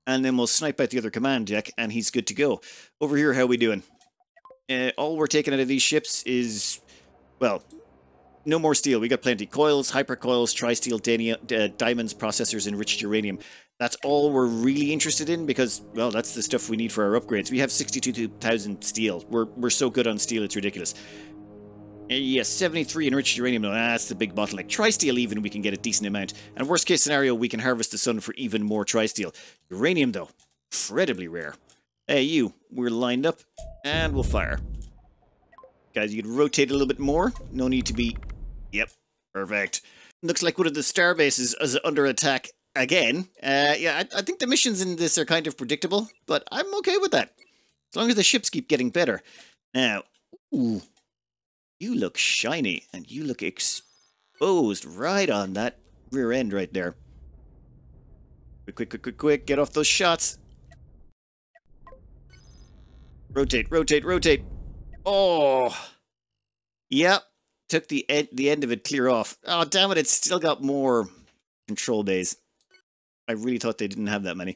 And then we'll snipe out the other command deck, and he's good to go. Over here, how are we doing? Uh, all we're taking out of these ships is... Well... No more steel. We got plenty. Coils, hypercoils, tri-steel, uh, diamonds, processors, enriched uranium. That's all we're really interested in because, well, that's the stuff we need for our upgrades. We have sixty-two thousand steel. We're, we're so good on steel, it's ridiculous. Uh, yes, seventy-three enriched uranium. No, that's the big bottleneck. Tri-steel even, we can get a decent amount. And worst case scenario, we can harvest the sun for even more tri-steel. Uranium, though, incredibly rare. Hey, you. We're lined up, and we'll fire. Guys, you can rotate a little bit more. No need to be... Yep, perfect. Looks like one of the star bases is under attack again. Uh, yeah, I, I think the missions in this are kind of predictable, but I'm okay with that. As long as the ships keep getting better. Now, ooh, you look shiny, and you look exposed right on that rear end right there. Quick, quick, quick, quick, quick, get off those shots. Rotate, rotate, rotate. Oh, yep. Took the end, the end of it clear off. Oh, damn it, it's still got more control bays. I really thought they didn't have that many.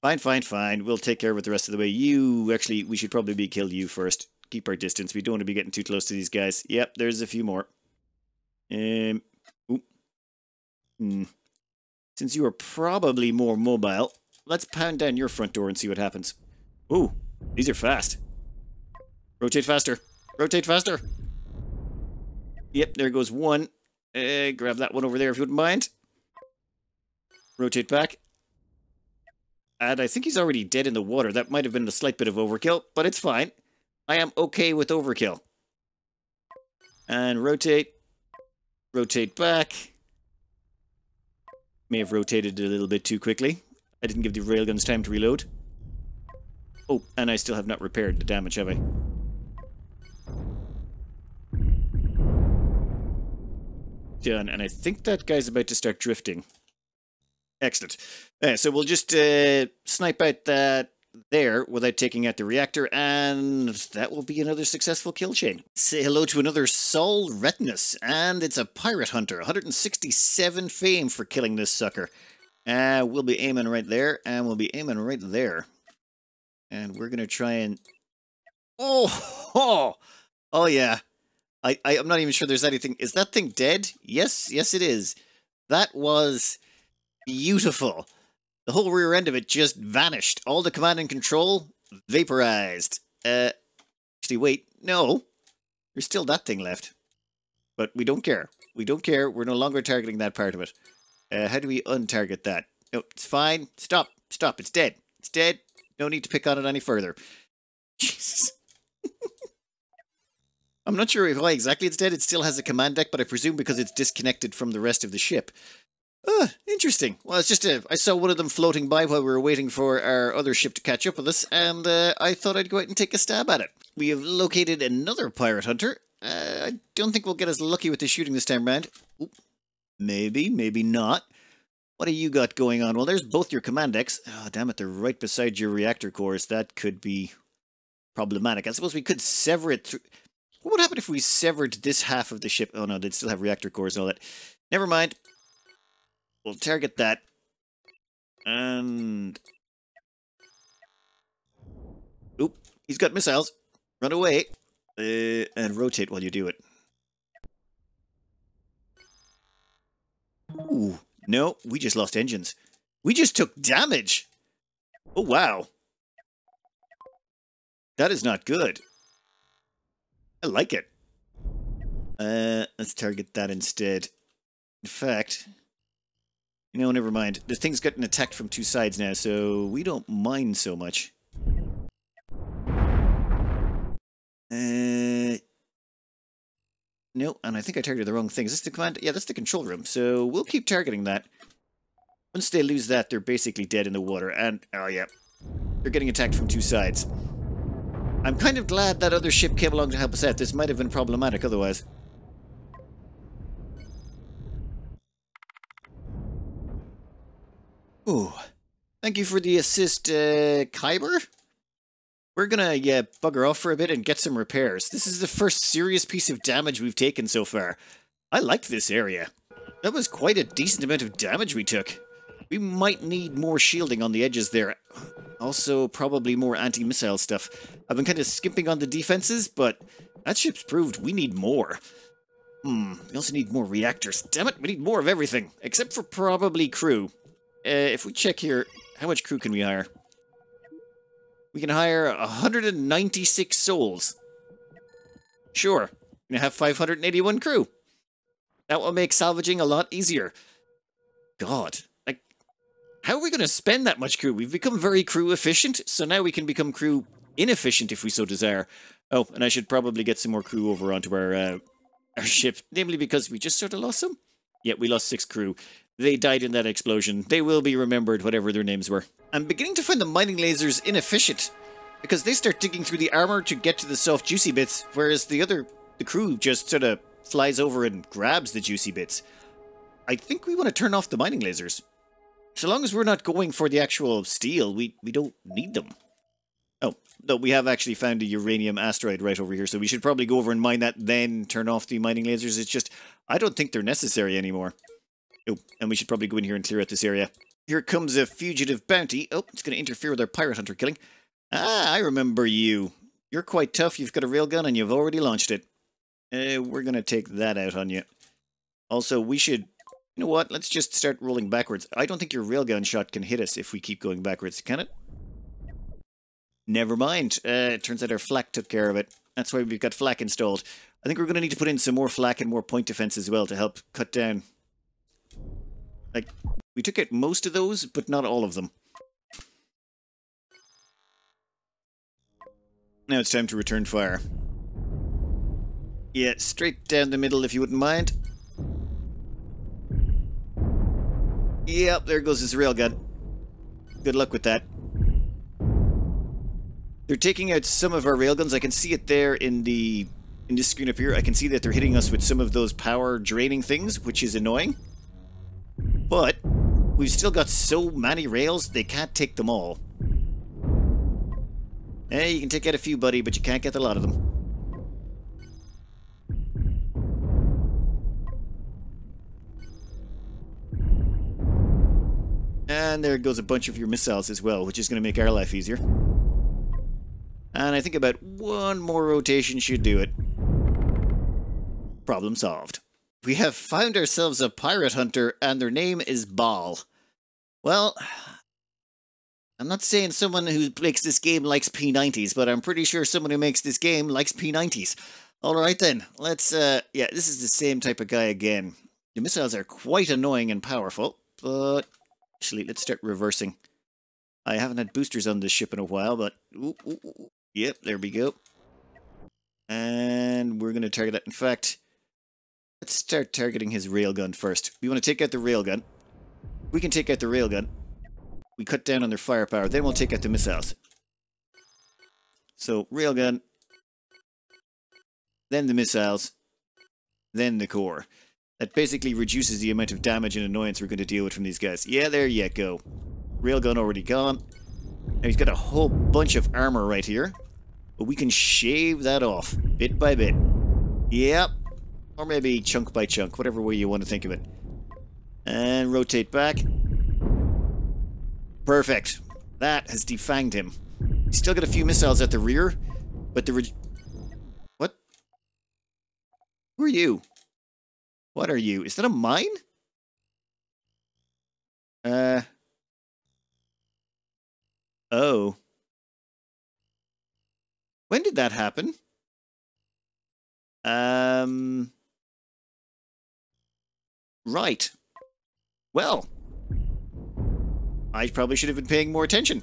Fine, fine, fine. We'll take care of it the rest of the way. You, actually, we should probably be killed you first. Keep our distance. We don't want to be getting too close to these guys. Yep, there's a few more. Um, oop. Hmm. Since you are probably more mobile, let's pound down your front door and see what happens. Ooh, these are fast. Rotate faster. Rotate faster. Yep, there goes one. Uh, grab that one over there if you wouldn't mind. Rotate back. And I think he's already dead in the water. That might have been a slight bit of overkill, but it's fine. I am okay with overkill. And rotate. Rotate back. May have rotated a little bit too quickly. I didn't give the railguns time to reload. Oh, and I still have not repaired the damage, have I? Done, and I think that guy's about to start drifting. Excellent. Uh, so we'll just uh, snipe out that there without taking out the reactor, and that will be another successful kill chain. Say hello to another Sol Rentus, and it's a pirate hunter. one hundred sixty-seven fame for killing this sucker. Uh, we'll be aiming right there, and we'll be aiming right there. And we're going to try and... Oh! Oh, oh yeah. I, I, I'm not even sure there's anything... Is that thing dead? Yes, yes it is. That was beautiful. The whole rear end of it just vanished. All the command and control vaporized. Uh, Actually, wait, no. There's still that thing left. But we don't care. We don't care. We're no longer targeting that part of it. Uh, how do we untarget that? No, it's fine. Stop. Stop. It's dead. It's dead. No need to pick on it any further. Jesus. I'm not sure why exactly it's dead. It still has a command deck, but I presume because it's disconnected from the rest of the ship. Oh, interesting. Well, it's just a, I saw one of them floating by while we were waiting for our other ship to catch up with us, and uh, I thought I'd go out and take a stab at it. We have located another pirate hunter. Uh, I don't think we'll get as lucky with the shooting this time around. Oop. Maybe, maybe not. What do you got going on? Well, there's both your command decks. Oh, damn it, they're right beside your reactor cores. That could be problematic. I suppose we could sever it through... What would happen if we severed this half of the ship? Oh no, they'd still have reactor cores and all that. Never mind. We'll target that. And... Oop, he's got missiles. Run away. Uh, and rotate while you do it. Ooh, no, we just lost engines. We just took damage. Oh, wow. That is not good. I like it. Uh, let's target that instead. In fact, you know, never mind. The thing's gotten attacked from two sides now, so we don't mind so much. Uh, no, and I think I targeted the wrong thing. Is this the command? Yeah, that's the control room. So we'll keep targeting that. Once they lose that, they're basically dead in the water. And, oh yeah, they're getting attacked from two sides. I'm kind of glad that other ship came along to help us out. This might have been problematic otherwise. Ooh. Thank you for the assist, uh, Kyber. We're gonna, yeah, bugger off for a bit and get some repairs. This is the first serious piece of damage we've taken so far. I like this area. That was quite a decent amount of damage we took. We might need more shielding on the edges there. Also, probably more anti-missile stuff. I've been kind of skimping on the defenses, but that ship's proved we need more. Hmm, we also need more reactors. Damn it, we need more of everything, except for probably crew. Uh, if we check here, how much crew can we hire? We can hire one hundred ninety-six souls. Sure, we're gonna have five hundred eighty-one crew. That will make salvaging a lot easier. God. How are we going to spend that much crew? We've become very crew efficient, so now we can become crew inefficient if we so desire. Oh, and I should probably get some more crew over onto our, uh, our ship, namely because we just sort of lost them. Yeah, we lost six crew. They died in that explosion. They will be remembered, whatever their names were. I'm beginning to find the mining lasers inefficient, because they start digging through the armor to get to the soft, juicy bits, whereas the other, the crew just sort of flies over and grabs the juicy bits. I think we want to turn off the mining lasers. So long as we're not going for the actual steel, we, we don't need them. Oh, no, we have actually found a uranium asteroid right over here, so we should probably go over and mine that, then turn off the mining lasers. It's just, I don't think they're necessary anymore. Oh, and we should probably go in here and clear out this area. Here comes a fugitive bounty. Oh, it's going to interfere with our pirate hunter killing. Ah, I remember you. You're quite tough. You've got a railgun and you've already launched it. Uh, we're going to take that out on you. Also, we should... You know what? Let's just start rolling backwards. I don't think your railgun shot can hit us if we keep going backwards, can it? Never mind. Uh, it turns out our flak took care of it. That's why we've got flak installed. I think we're going to need to put in some more flak and more point defense as well to help cut down. Like, we took out most of those, but not all of them. Now it's time to return fire. Yeah, straight down the middle if you wouldn't mind. Yep, there goes his railgun. Good luck with that. They're taking out some of our railguns. I can see it there in the in this screen up here. I can see that they're hitting us with some of those power draining things, which is annoying. But we've still got so many rails, they can't take them all. Eh, you can take out a few, buddy, but you can't get a lot of them. And there goes a bunch of your missiles as well, which is going to make our life easier. And I think about one more rotation should do it. Problem solved. We have found ourselves a pirate hunter, and their name is Bal. Well, I'm not saying someone who makes this game likes P ninety s, but I'm pretty sure someone who makes this game likes P ninety s. Alright then, let's, uh, yeah, this is the same type of guy again. The missiles are quite annoying and powerful, but actually, let's start reversing. I haven't had boosters on this ship in a while, but, ooh, ooh, ooh. Yep, there we go. And we're going to target that. In fact, let's start targeting his railgun first. We want to take out the railgun. We can take out the railgun. We cut down on their firepower, then we'll take out the missiles. So, railgun, then the missiles, then the core. That basically reduces the amount of damage and annoyance we're going to deal with from these guys. Yeah, there you go. Railgun already gone. Now he's got a whole bunch of armor right here. But we can shave that off, bit by bit. Yep. Or maybe chunk by chunk, whatever way you want to think of it. And rotate back. Perfect. That has defanged him. He's still got a few missiles at the rear, but the re- What? Who are you? What are you? Is that a mine? Uh... Oh. When did that happen? Um... Right. Well. I probably should have been paying more attention.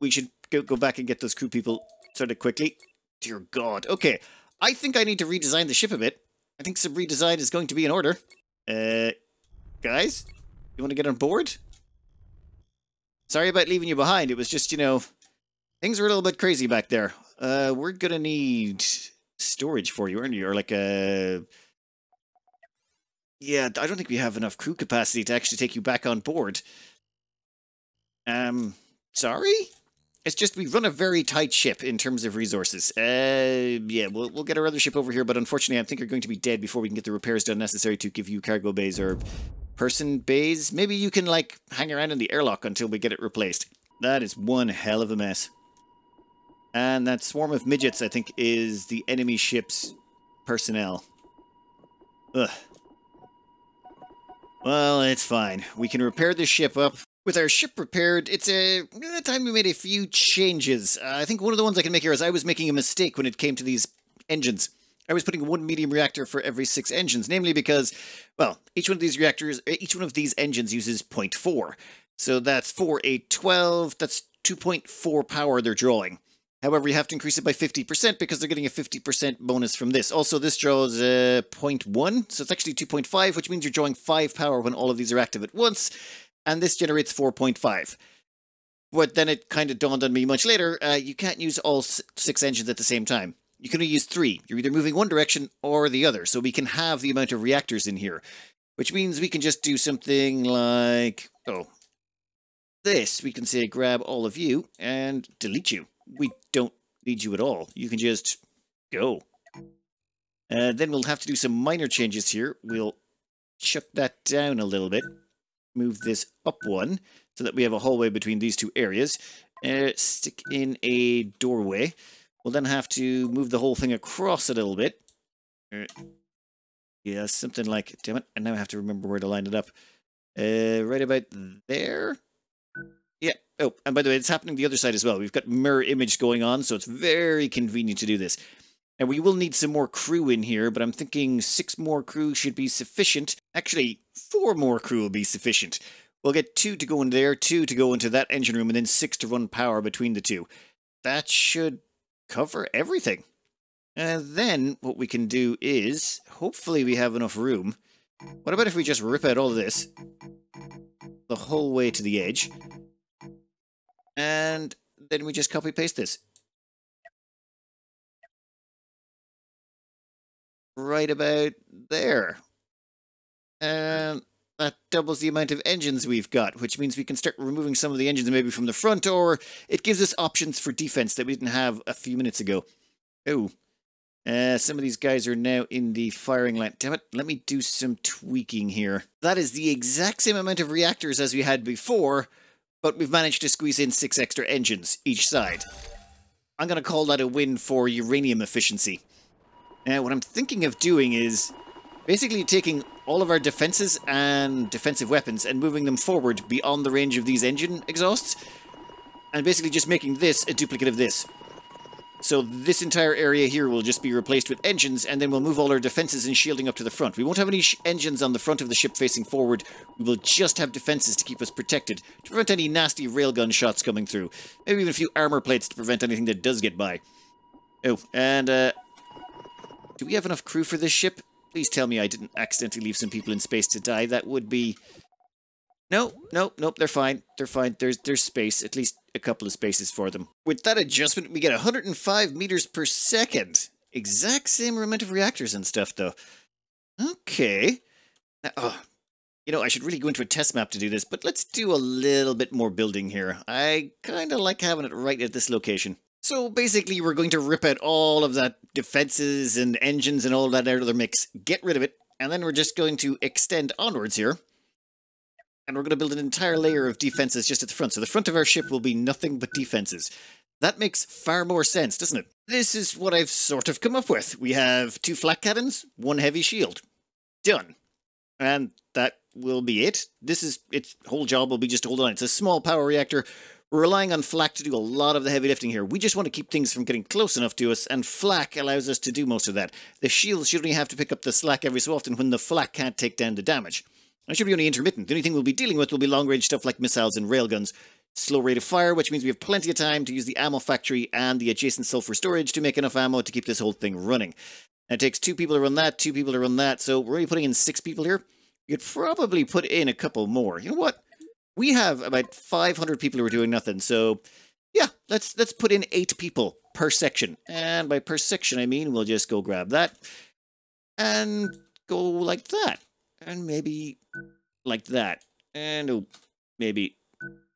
We should go, go back and get those crew people sort of quickly. Dear God. Okay. I think I need to redesign the ship a bit. I think some redesign is going to be in order. Uh, guys? You want to get on board? Sorry about leaving you behind. It was just, you know, things were a little bit crazy back there. Uh, we're going to need storage for you, aren't you? Or like a... Yeah, I don't think we have enough crew capacity to actually take you back on board. Um, sorry? It's just we run a very tight ship in terms of resources. Uh, yeah, we'll, we'll get our other ship over here, but unfortunately I think you're going to be dead before we can get the repairs done necessary to give you cargo bays or person bays. Maybe you can, like, hang around in the airlock until we get it replaced. That is one hell of a mess. And that swarm of midgets, I think, is the enemy ship's personnel. Ugh. Well, it's fine. We can repair the ship up. With our ship repaired, it's a uh, time we made a few changes. Uh, I think one of the ones I can make here is I was making a mistake when it came to these engines. I was putting one medium reactor for every six engines, namely because, well, each one of these reactors, each one of these engines uses zero point four. So that's four, eight, twelve, that's two point four power they're drawing. However, you have to increase it by fifty percent because they're getting a fifty percent bonus from this. Also, this draws uh, zero point one, so it's actually two point five, which means you're drawing five power when all of these are active at once, and this generates four point five. But then it kind of dawned on me much later, uh, you can't use all six engines at the same time. You can only use three. You're either moving one direction or the other, so we can have the amount of reactors in here. Which means we can just do something like... Oh. This. We can say grab all of you and delete you. We don't need you at all. You can just go. Uh, then we'll have to do some minor changes here. We'll chuck that down a little bit. Move this up one so that we have a hallway between these two areas. Uh, stick in a doorway. We'll then have to move the whole thing across a little bit. Uh, yeah, something like... Damn it. And now I have to remember where to line it up. Uh, right about there. Yeah. Oh, and by the way, it's happening the other side as well. We've got mirror image going on, so it's very convenient to do this. And we will need some more crew in here, but I'm thinking six more crew should be sufficient. Actually, four more crew will be sufficient. We'll get two to go in there, two to go into that engine room, and then six to run power between the two. That should cover everything. And then what we can do is, hopefully we have enough room. What about if we just rip out all of this? The whole way to the edge. And then we just copy paste this. Right about there. And that doubles the amount of engines we've got, which means we can start removing some of the engines maybe from the front, or it gives us options for defense that we didn't have a few minutes ago. Oh. Uh, some of these guys are now in the firing line. Damn it, let me do some tweaking here. That is the exact same amount of reactors as we had before, but we've managed to squeeze in six extra engines each side. I'm going to call that a win for uranium efficiency. Now, what I'm thinking of doing is Basically taking all of our defenses and defensive weapons and moving them forward beyond the range of these engine exhausts, and basically just making this a duplicate of this. So this entire area here will just be replaced with engines, and then we'll move all our defenses and shielding up to the front. We won't have any sh engines on the front of the ship facing forward. We will just have defenses to keep us protected, to prevent any nasty railgun shots coming through. Maybe even a few armor plates to prevent anything that does get by. Oh, and uh... do we have enough crew for this ship? Please tell me I didn't accidentally leave some people in space to die. That would be... No, no, nope, they're fine. They're fine. There's there's space, at least a couple of spaces for them. With that adjustment, we get one hundred five meters per second. Exact same amount of reactors and stuff, though. Okay. Now, oh, you know, I should really go into a test map to do this, but let's do a little bit more building here. I kind of like having it right at this location. So basically, we're going to rip out all of that defenses and engines and all that out of their mix. Get rid of it, and then we're just going to extend onwards here. And we're going to build an entire layer of defenses just at the front. So the front of our ship will be nothing but defenses. That makes far more sense, doesn't it? This is what I've sort of come up with. We have two flak cannons, one heavy shield. Done. And that will be it. This is, its whole job will be just to hold on. It's a small power reactor. We're relying on flak to do a lot of the heavy lifting here. We just want to keep things from getting close enough to us, and flak allows us to do most of that. The shields should only have to pick up the slack every so often when the flak can't take down the damage. It should be only intermittent. The only thing we'll be dealing with will be long-range stuff like missiles and railguns. Slow rate of fire, which means we have plenty of time to use the ammo factory and the adjacent sulfur storage to make enough ammo to keep this whole thing running. And it takes two people to run that, two people to run that, so we're only putting in six people here. You could probably put in a couple more. You know what? We have about five hundred people who are doing nothing, so yeah, let's, let's put in eight people per section. And by per section, I mean we'll just go grab that and go like that. And maybe like that. And oh, maybe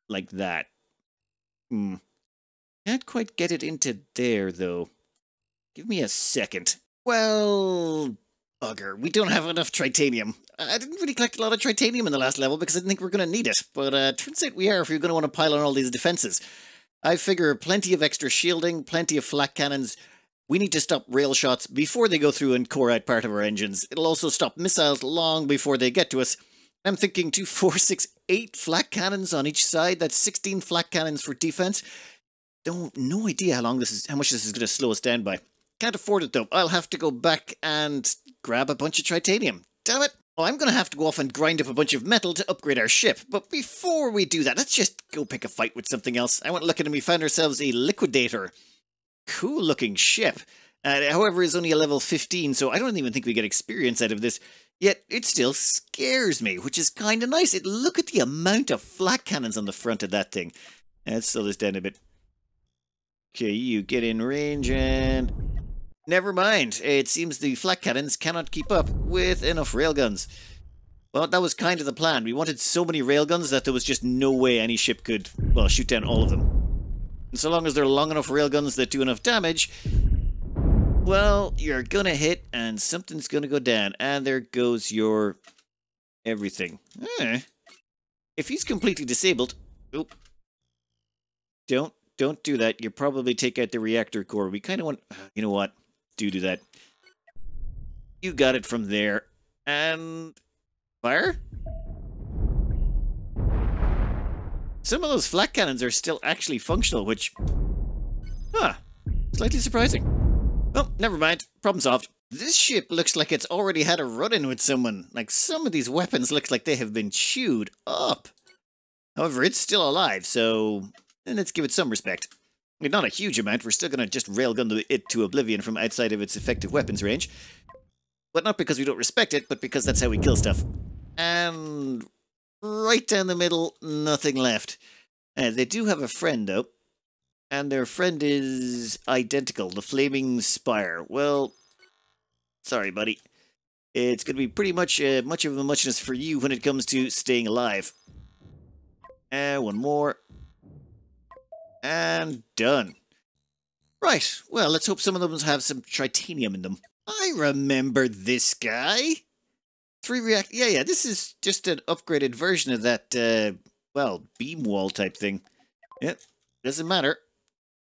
like that. Hmm. Can't quite get it into there, though. Give me a second. Well, bugger. We don't have enough tritanium. I didn't really collect a lot of tritanium in the last level because I didn't think we were going to need it. But uh, turns out we are if you're going to want to pile on all these defenses. I figure plenty of extra shielding, plenty of flak cannons. We need to stop rail shots before they go through and core out part of our engines. It'll also stop missiles long before they get to us. I'm thinking two, four, six, eight flak cannons on each side. That's sixteen flak cannons for defense. Don't, no idea how long this is, how much this is going to slow us down by. Can't afford it though. I'll have to go back and grab a bunch of tritanium. Damn it! Oh, I'm going to have to go off and grind up a bunch of metal to upgrade our ship. But before we do that, let's just go pick a fight with something else. I went looking and we found ourselves a Liquidator. Cool looking ship. Uh, however, it's only a level fifteen, so I don't even think we get experience out of this. Yet, it still scares me, which is kind of nice. It, look at the amount of flak cannons on the front of that thing. Let's slow this down a bit. Okay, you get in range and... Never mind. It seems the flak cannons cannot keep up with enough railguns. Well, that was kind of the plan. We wanted so many railguns that there was just no way any ship could, well, shoot down all of them. And so long as they're long enough railguns that do enough damage, well, you're gonna hit and something's gonna go down. And there goes your everything. Eh. If he's completely disabled, oh, don't, don't do that. You'll probably take out the reactor core. We kind of want, you know what? Do do that. You got it from there. And fire? Some of those flak cannons are still actually functional, which... Huh. Slightly surprising. Well, never mind. Problem solved. This ship looks like it's already had a run-in with someone. Like, some of these weapons look like they have been chewed up. However, it's still alive, so... And let's give it some respect. I mean, not a huge amount. We're still gonna just railgun it to oblivion from outside of its effective weapons range. But not because we don't respect it, but because that's how we kill stuff. And... Right down the middle, nothing left. Uh, they do have a friend, though. And their friend is identical, the Flaming Spire. Well, sorry, buddy. It's going to be pretty much uh, much of a muchness for you when it comes to staying alive. Uh, one more. And done. Right, well, let's hope some of them have some tritanium in them. I remember this guy. Three react- yeah, yeah, this is just an upgraded version of that, uh, well, beam wall type thing. Yep, doesn't matter.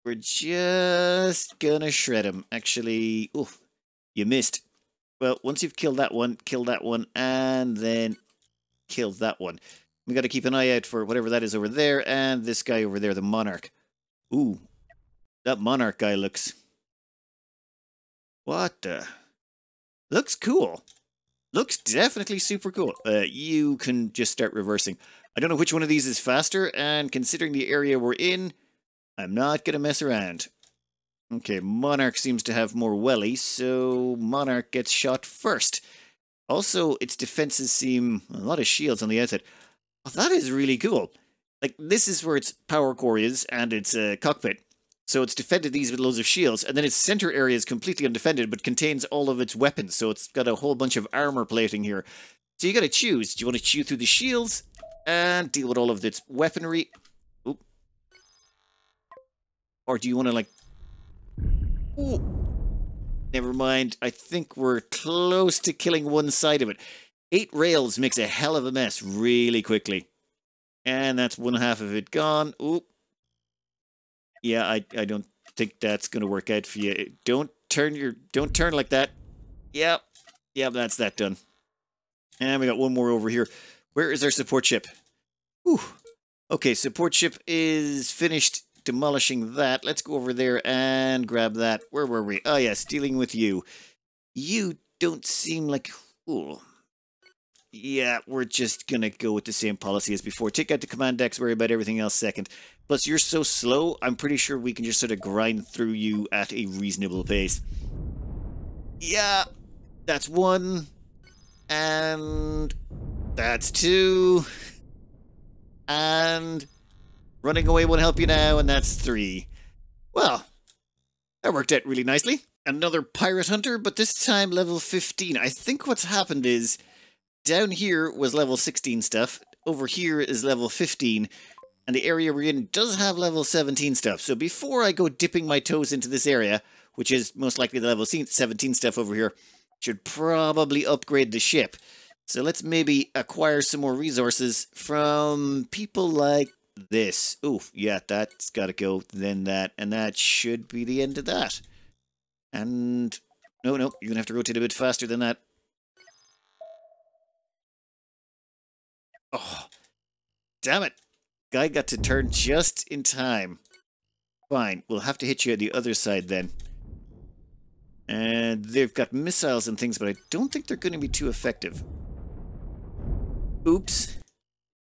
We're just gonna shred him. Actually, oh, you missed. Well, once you've killed that one, kill that one, and then kill that one. We got to keep an eye out for whatever that is over there, and this guy over there, the Monarch. Ooh, that Monarch guy looks... What the... Looks cool. Looks definitely super cool. Uh, you can just start reversing. I don't know which one of these is faster, and considering the area we're in, I'm not going to mess around. Okay, Monarch seems to have more welly, so Monarch gets shot first. Also, its defenses seem... a lot of shields on the outside. Oh, that is really cool. Like, this is where its power core is, and its uh, cockpit. So it's defended these with loads of shields, and then its center area is completely undefended, but contains all of its weapons, so it's got a whole bunch of armor plating here. So you gotta choose. Do you want to chew through the shields, and deal with all of its weaponry? Oop. Or do you want to, like... Ooh. Never mind, I think we're close to killing one side of it. Eight rails makes a hell of a mess really quickly. And that's one half of it gone. Oop. Yeah, I, I don't think that's going to work out for you. Don't turn your... Don't turn like that. Yep. Yep, that's that done. And we got one more over here. Where is our support ship? Whew. Okay, support ship is finished demolishing that. Let's go over there and grab that. Where were we? Oh, yes, dealing with you. You don't seem like... Cool. Yeah, we're just going to go with the same policy as before. Take out the command decks, worry about everything else second. Plus, you're so slow, I'm pretty sure we can just sort of grind through you at a reasonable pace. Yeah, that's one. And that's two. And running away won't help you now, and that's three. Well, that worked out really nicely. Another pirate hunter, but this time level fifteen. I think what's happened is... Down here was level sixteen stuff, over here is level fifteen, and the area we're in does have level seventeen stuff. So before I go dipping my toes into this area, which is most likely the level seventeen stuff over here, should probably upgrade the ship. So let's maybe acquire some more resources from people like this. Oof, yeah, that's gotta go, then that, and that should be the end of that. And, no, no, you're gonna have to rotate a bit faster than that. Oh, damn it. Guy got to turn just in time. Fine, we'll have to hit you at the other side then. And they've got missiles and things, but I don't think they're going to be too effective. Oops.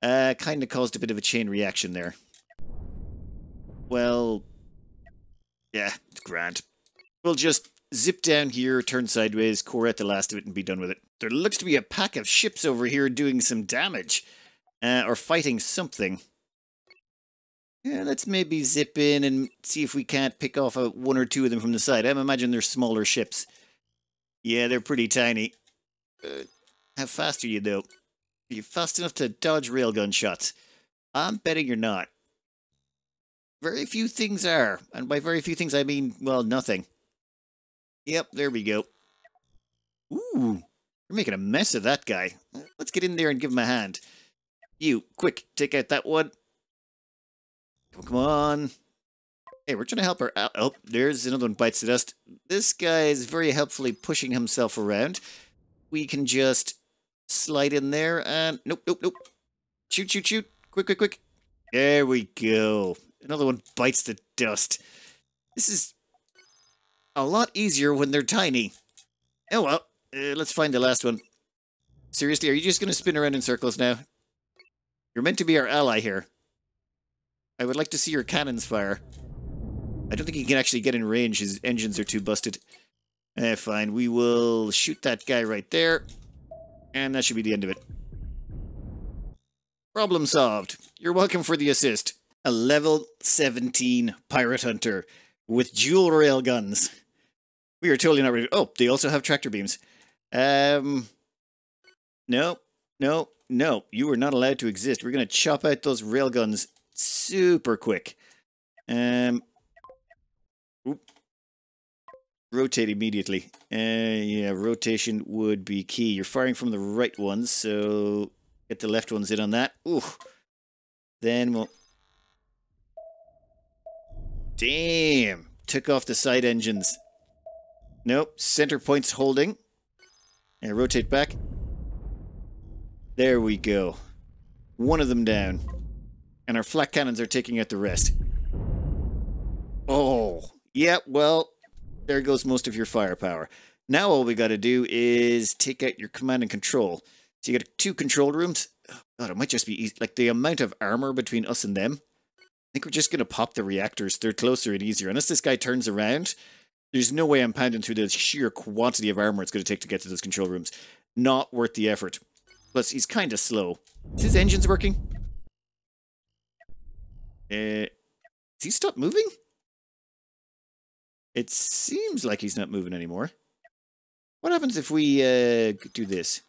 Uh, kind of caused a bit of a chain reaction there. Well, yeah, it's grand. We'll just zip down here, turn sideways, core out the last of it, and be done with it. There looks to be a pack of ships over here doing some damage. Uh, or fighting something. Yeah, let's maybe zip in and see if we can't pick off a, one or two of them from the side. I imagine they're smaller ships. Yeah, they're pretty tiny. Uh, how fast are you, though? Are you fast enough to dodge railgun shots? I'm betting you're not. Very few things are. And by very few things, I mean, well, nothing. Yep, there we go. Ooh. You're making a mess of that guy. Let's get in there and give him a hand. You, quick, take out that one. Come on, come on. Hey, we're trying to help her out. Oh, there's another one bites the dust. This guy is very helpfully pushing himself around. We can just slide in there and... Nope, nope, nope. Shoot, shoot, shoot. Quick, quick, quick. There we go. Another one bites the dust. This is a lot easier when they're tiny. Oh, well. Uh, let's find the last one. Seriously, are you just going to spin around in circles now? You're meant to be our ally here. I would like to see your cannons fire. I don't think he can actually get in range. His engines are too busted. Eh, fine. We will shoot that guy right there. And that should be the end of it. Problem solved. You're welcome for the assist. A level seventeen pirate hunter with dual rail guns. We are totally not ready. Oh, they also have tractor beams. Um, no, no, no. You are not allowed to exist. We're going to chop out those railguns super quick. Um, whoop. Rotate immediately. Uh, yeah, rotation would be key. You're firing from the right ones, so get the left ones in on that. Ooh. Then we'll... Damn. Took off the side engines. Nope. Center point's holding. And I rotate back. There we go. One of them down. And our flak cannons are taking out the rest. Oh, yeah, well, there goes most of your firepower. Now all we got to do is take out your command and control. So you got two control rooms. Oh, God, it might just be easy. Like, the amount of armor between us and them. I think we're just going to pop the reactors. They're closer and easier. Unless this guy turns around, there's no way I'm pounding through the sheer quantity of armor it's going to take to get to those control rooms. Not worth the effort. Plus, he's kind of slow. Is his engines working? Uh, has he stopped moving? It seems like he's not moving anymore. What happens if we uh, do this?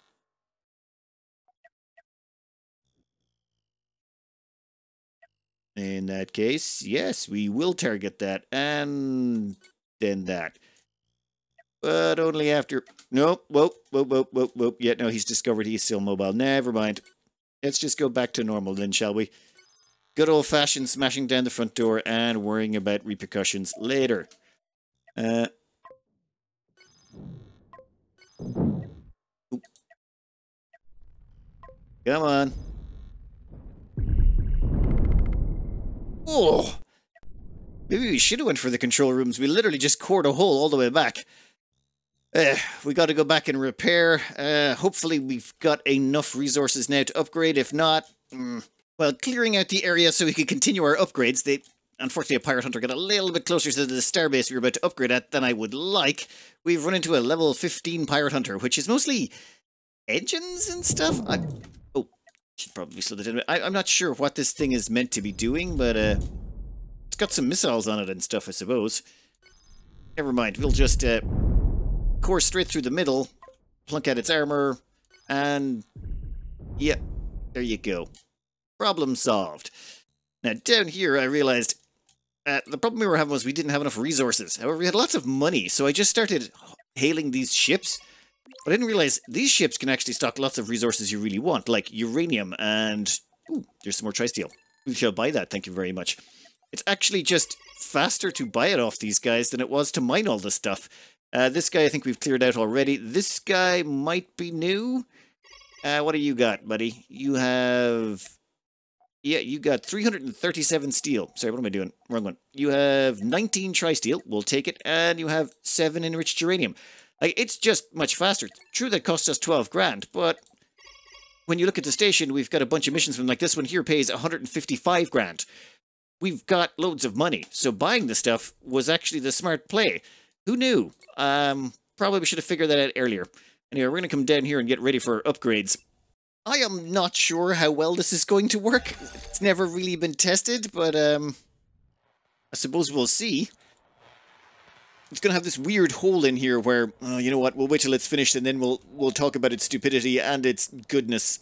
In that case, yes, we will target that and then that. But only after... Nope, whoa, whoa, whoa, whoa, whoa. Yeah, no, he's discovered he's still mobile. Never mind. Let's just go back to normal then, shall we? Good old-fashioned smashing down the front door and worrying about repercussions later. Uh... Ooh. Come on. Oh! Maybe we should have went for the control rooms. We literally just cored a hole all the way back. Uh, we got to go back and repair. Uh, hopefully we've got enough resources now to upgrade. If not, mm, well, clearing out the area so we could continue our upgrades. They, unfortunately, a pirate hunter got a little bit closer to the starbase we were about to upgrade at than I would like. We've run into a level fifteen pirate hunter, which is mostly engines and stuff. I, oh, should probably slow that down. I, I'm not sure what this thing is meant to be doing, but uh, it's got some missiles on it and stuff, I suppose. Never mind. We'll just... Uh, core straight through the middle, plunk out its armor, and yeah, there you go. Problem solved. Now down here I realized uh, the problem we were having was we didn't have enough resources. However, we had lots of money, so I just started hailing these ships. But I didn't realize these ships can actually stock lots of resources you really want, like uranium and... Ooh, there's some more tri-steel. We shall buy that, thank you very much. It's actually just faster to buy it off these guys than it was to mine all this stuff. Uh, this guy I think we've cleared out already. This guy might be new. Uh, what do you got, buddy? You have... Yeah, you got three hundred thirty-seven steel. Sorry, what am I doing? Wrong one. You have nineteen tri-steel. We'll take it. And you have seven enriched uranium. Like, it's just much faster. True, that cost us twelve grand, but... When you look at the station, we've got a bunch of missions from, like, this one here pays one hundred fifty-five grand. We've got loads of money, so buying the stuff was actually the smart play. Who knew? Um, probably should have figured that out earlier. Anyway, we're going to come down here and get ready for upgrades. I am not sure how well this is going to work. It's never really been tested, but um, I suppose we'll see. It's going to have this weird hole in here where, uh, you know what, we'll wait till it's finished and then we'll, we'll talk about its stupidity and its goodness.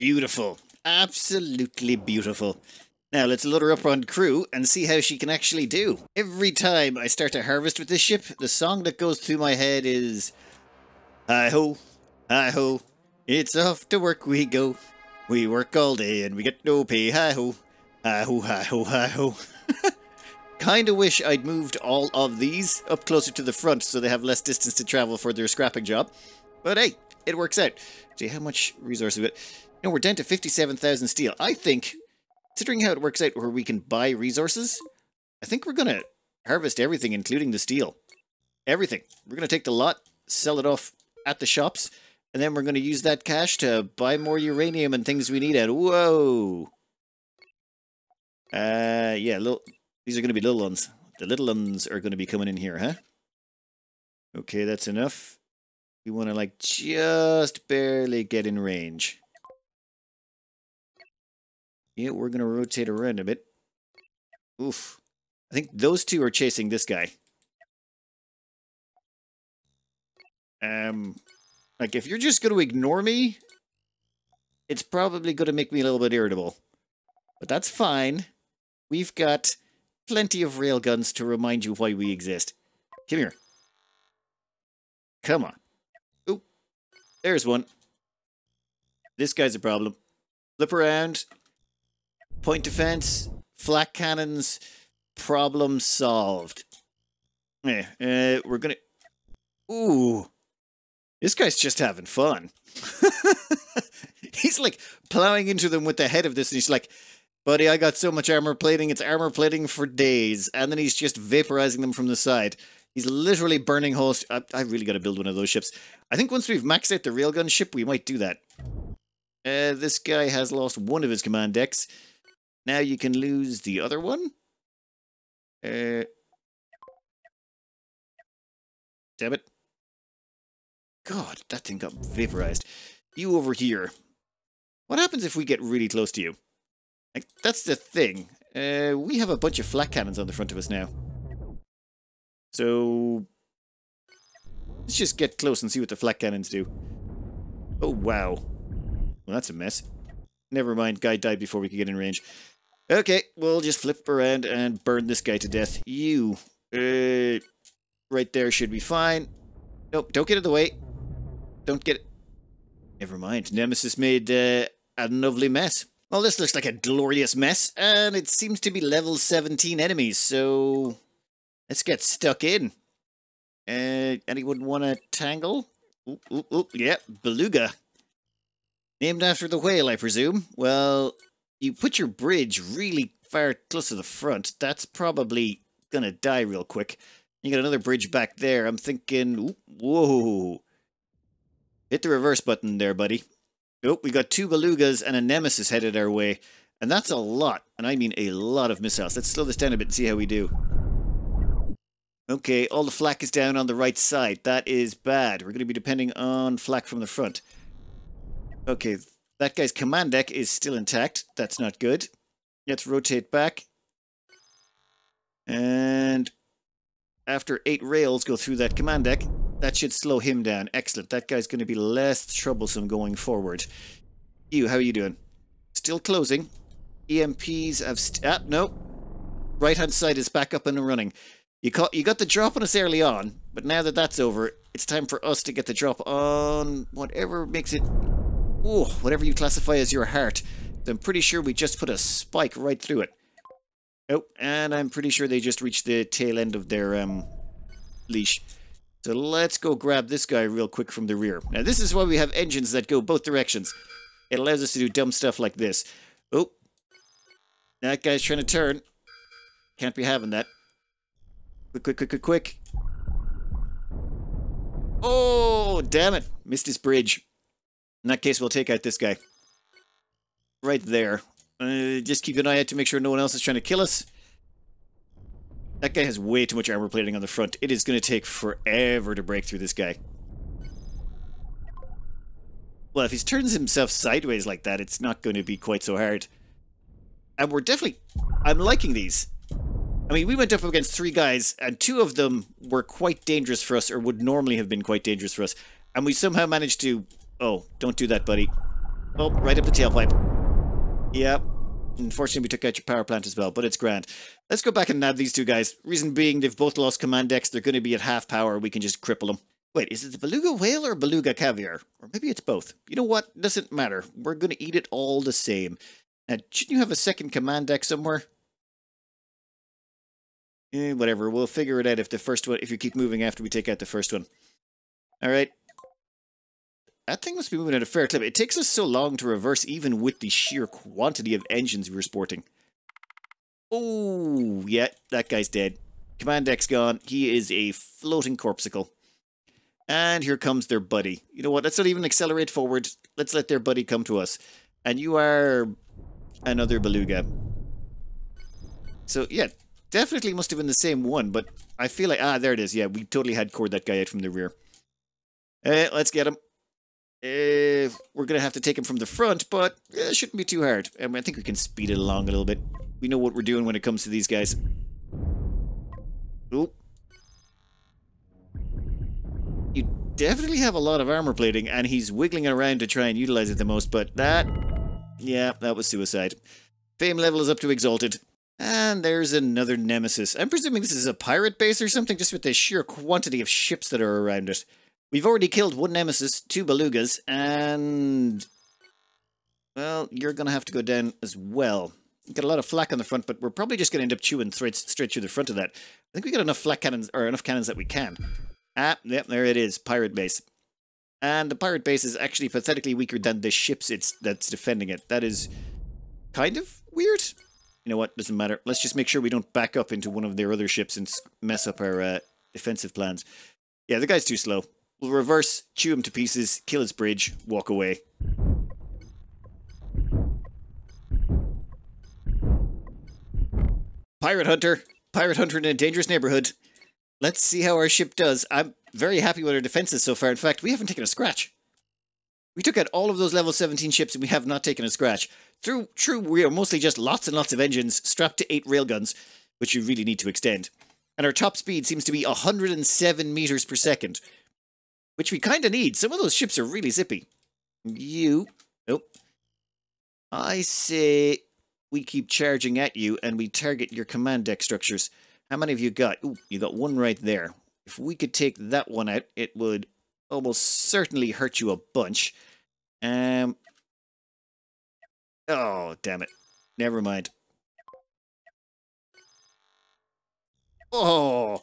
Beautiful. Absolutely beautiful. Now let's load her up on crew and see how she can actually do. Every time I start to harvest with this ship, the song that goes through my head is... Hi-ho, hi-ho, it's off to work we go. We work all day and we get no pay. Hi-ho, hi-ho, hi-ho, hi-ho. Kinda wish I'd moved all of these up closer to the front so they have less distance to travel for their scrapping job. But hey, it works out. See how much resource we've got. No, we're down to fifty-seven thousand steel. I think, considering how it works out where we can buy resources, I think we're going to harvest everything, including the steel. Everything. We're going to take the lot, sell it off at the shops, and then we're going to use that cash to buy more uranium and things we need at... Whoa! Uh, yeah, little, these are going to be little ones. The little ones are going to be coming in here, huh? Okay, that's enough. We want to, like, just barely get in range. Yeah, we're going to rotate around a bit. Oof. I think those two are chasing this guy. Um, like, if you're just going to ignore me, it's probably going to make me a little bit irritable. But that's fine. We've got plenty of railguns to remind you why we exist. Come here. Come on. Oop. There's one. This guy's a problem. Flip around. Point defense, flak cannons, problem solved. Eh, uh, we're gonna... Ooh. This guy's just having fun. He's like plowing into them with the head of this, and he's like, buddy, I got so much armor plating, it's armor plating for days. And then he's just vaporizing them from the side. He's literally burning holes. I, I really got to build one of those ships. I think once we've maxed out the railgun ship, we might do that. Uh, this guy has lost one of his command decks. Now you can lose the other one. Uh, damn it. God, that thing got vaporized. You over here. What happens if we get really close to you? Like, that's the thing. Uh, we have a bunch of flak cannons on the front of us now. So, let's just get close and see what the flak cannons do. Oh, wow. Well, that's a mess. Never mind, guy died before we could get in range. Okay, we'll just flip around and burn this guy to death. You. Uh, right there should be fine. Nope, don't get in the way. Don't get it. Never mind. Nemesis made uh, a lovely mess. Well, this looks like a glorious mess, and it seems to be level seventeen enemies, so let's get stuck in. Uh, anyone want to tangle? Ooh, ooh, ooh, yeah, Beluga. Named after the whale, I presume. Well, you put your bridge really far close to the front. That's probably gonna die real quick. You got another bridge back there. I'm thinking, ooh, whoa. Hit the reverse button there, buddy. Oh, we got two Belugas and a Nemesis headed our way. And that's a lot, and I mean a lot of missiles. Let's slow this down a bit and see how we do. Okay, all the flak is down on the right side. That is bad. We're going to be depending on flak from the front. Okay, that guy's command deck is still intact. That's not good. Let's rotate back. And after eight rails go through that command deck, that should slow him down. Excellent. That guy's going to be less troublesome going forward. You, how are you doing? Still closing. E M Ps have... St ah, no. Right-hand side is back up and running. You, caught, you got the drop on us early on, but now that that's over, it's time for us to get the drop on whatever makes it... Oh, whatever you classify as your heart. I'm pretty sure we just put a spike right through it. Oh, and I'm pretty sure they just reached the tail end of their um, leash. So let's go grab this guy real quick from the rear. Now this is why we have engines that go both directions. It allows us to do dumb stuff like this. Oh. That guy's trying to turn. Can't be having that. Quick, quick, quick, quick, quick. Oh, damn it. Missed his bridge. In that case, we'll take out this guy. Right there. Uh, just keep an eye out to make sure no one else is trying to kill us. That guy has way too much armor plating on the front. It is going to take forever to break through this guy. Well, if he turns himself sideways like that, it's not going to be quite so hard. And we're definitely... I'm liking these. I mean, we went up against three guys, and two of them were quite dangerous for us, or would normally have been quite dangerous for us. And we somehow managed to... Oh, don't do that, buddy. Oh, right up the tailpipe. Yep. Unfortunately, we took out your power plant as well, but it's grand. Let's go back and nab these two guys. Reason being, they've both lost command decks. They're going to be at half power. We can just cripple them. Wait, is it the Beluga whale or Beluga caviar? Or maybe it's both. You know what? Doesn't matter. We're going to eat it all the same. Now, shouldn't you have a second command deck somewhere? Eh, whatever. We'll figure it out if the first one, if you keep moving after we take out the first one. All right. That thing must be moving at a fair clip. It takes us so long to reverse, even with the sheer quantity of engines we were sporting. Oh, yeah, that guy's dead. Command deck's gone. He is a floating corpsicle. And here comes their buddy. You know what? Let's not even accelerate forward. Let's let their buddy come to us. And you are another Beluga. So, yeah, definitely must have been the same one, but I feel like... Ah, there it is. Yeah, we totally had cored that guy out from the rear. Uh, let's get him. Uh, we're going to have to take him from the front, but it uh, shouldn't be too hard. I, mean, I think we can speed it along a little bit. We know what we're doing when it comes to these guys. Oop. You definitely have a lot of armor plating, and he's wiggling around to try and utilize it the most, but that... Yeah, that was suicide. Fame level is up to Exalted. And there's another Nemesis. I'm presuming this is a pirate base or something, just with the sheer quantity of ships that are around it. We've already killed one Nemesis, two Belugas, and... Well, you're going to have to go down as well. get a lot of flak on the front, but we're probably just going to end up chewing threads straight through the front of that. I think we got enough flak cannons, or enough cannons that we can. Ah, yep, there it is, pirate base. And the pirate base is actually pathetically weaker than the ships it's that's defending it. That is kind of weird. You know what, doesn't matter. Let's just make sure we don't back up into one of their other ships and mess up our uh, defensive plans. Yeah, the guy's too slow. We'll reverse, chew him to pieces, kill his bridge, walk away. Pirate Hunter. Pirate Hunter in a dangerous neighborhood. Let's see how our ship does. I'm very happy with our defenses so far. In fact, we haven't taken a scratch. We took out all of those level seventeen ships and we have not taken a scratch. Through, true, we are mostly just lots and lots of engines strapped to eight railguns, which you really need to extend. And our top speed seems to be one hundred seven meters per second, which we kind of need. Some of those ships are really zippy. You. Nope. I say we keep charging at you and we target your command deck structures. How many of you got? Ooh, you got one right there. If we could take that one out, it would almost certainly hurt you a bunch. Um. Oh, damn it. Never mind. Oh!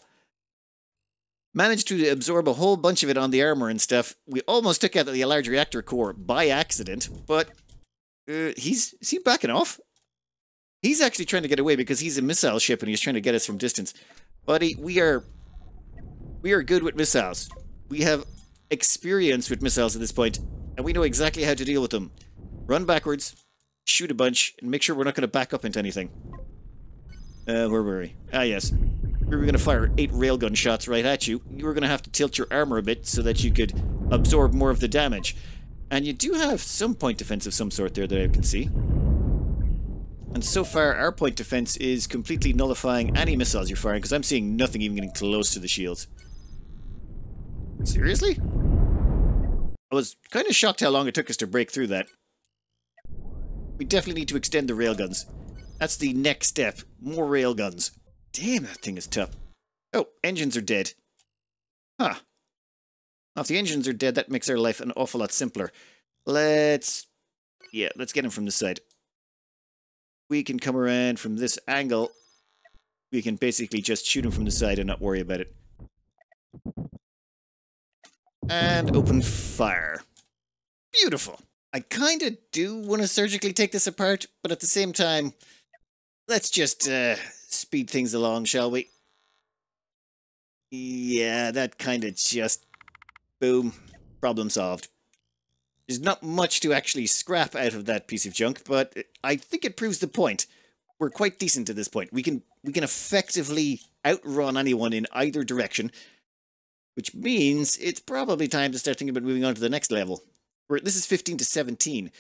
Managed to absorb a whole bunch of it on the armor and stuff. We almost took out the large reactor core by accident, but uh, he's is he backing off? He's actually trying to get away because he's a missile ship and he's trying to get us from distance. Buddy, we are we are good with missiles. We have experience with missiles at this point, and we know exactly how to deal with them. Run backwards, shoot a bunch, and make sure we're not going to back up into anything. Uh, where were we? Ah, yes. We were going to fire eight railgun shots right at you. You were going to have to tilt your armor a bit so that you could absorb more of the damage. And you do have some point defense of some sort there that I can see. And so far, our point defense is completely nullifying any missiles you're firing, because I'm seeing nothing even getting close to the shields. Seriously? I was kind of shocked how long it took us to break through that. We definitely need to extend the railguns. That's the next step. More railguns. Damn, that thing is tough. Oh, engines are dead. Huh. Now, if the engines are dead, that makes our life an awful lot simpler. Let's... Yeah, let's get them from this side. We can come around from this angle. We can basically just shoot them from the side and not worry about it. And open fire. Beautiful. I kind of do want to surgically take this apart, but at the same time, let's just... Uh, speed things along, shall we? Yeah, that kind of just... Boom. Problem solved. There's not much to actually scrap out of that piece of junk, but I think it proves the point. We're quite decent at this point. We can we can effectively outrun anyone in either direction, which means it's probably time to start thinking about moving on to the next level. We're, this is fifteen to seventeen.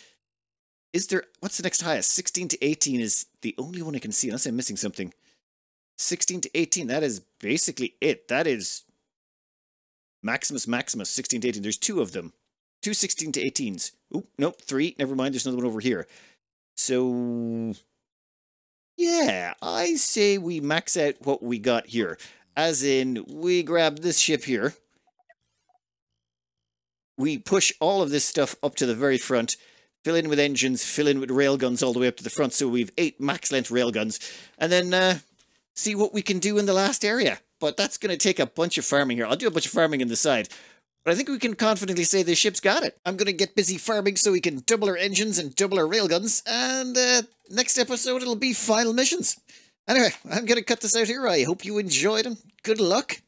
Is there... What's the next highest? sixteen to eighteen is the only one I can see, unless I'm missing something. sixteen to eighteen, that is basically it. That is Maximus Maximus, sixteen to eighteen. There's two of them. Two sixteen to eighteens. Oop, nope, three. Never mind, there's another one over here. So, yeah, I say we max out what we got here. As in, we grab this ship here. We push all of this stuff up to the very front. Fill in with engines, fill in with railguns all the way up to the front, so we've eight max-length railguns. And then, uh, see what we can do in the last area. But that's going to take a bunch of farming here. I'll do a bunch of farming on the side. But I think we can confidently say this ship's got it. I'm going to get busy farming so we can double our engines and double our railguns. And, uh, next episode it'll be final missions. Anyway, I'm going to cut this out here. I hope you enjoyed them. Good luck.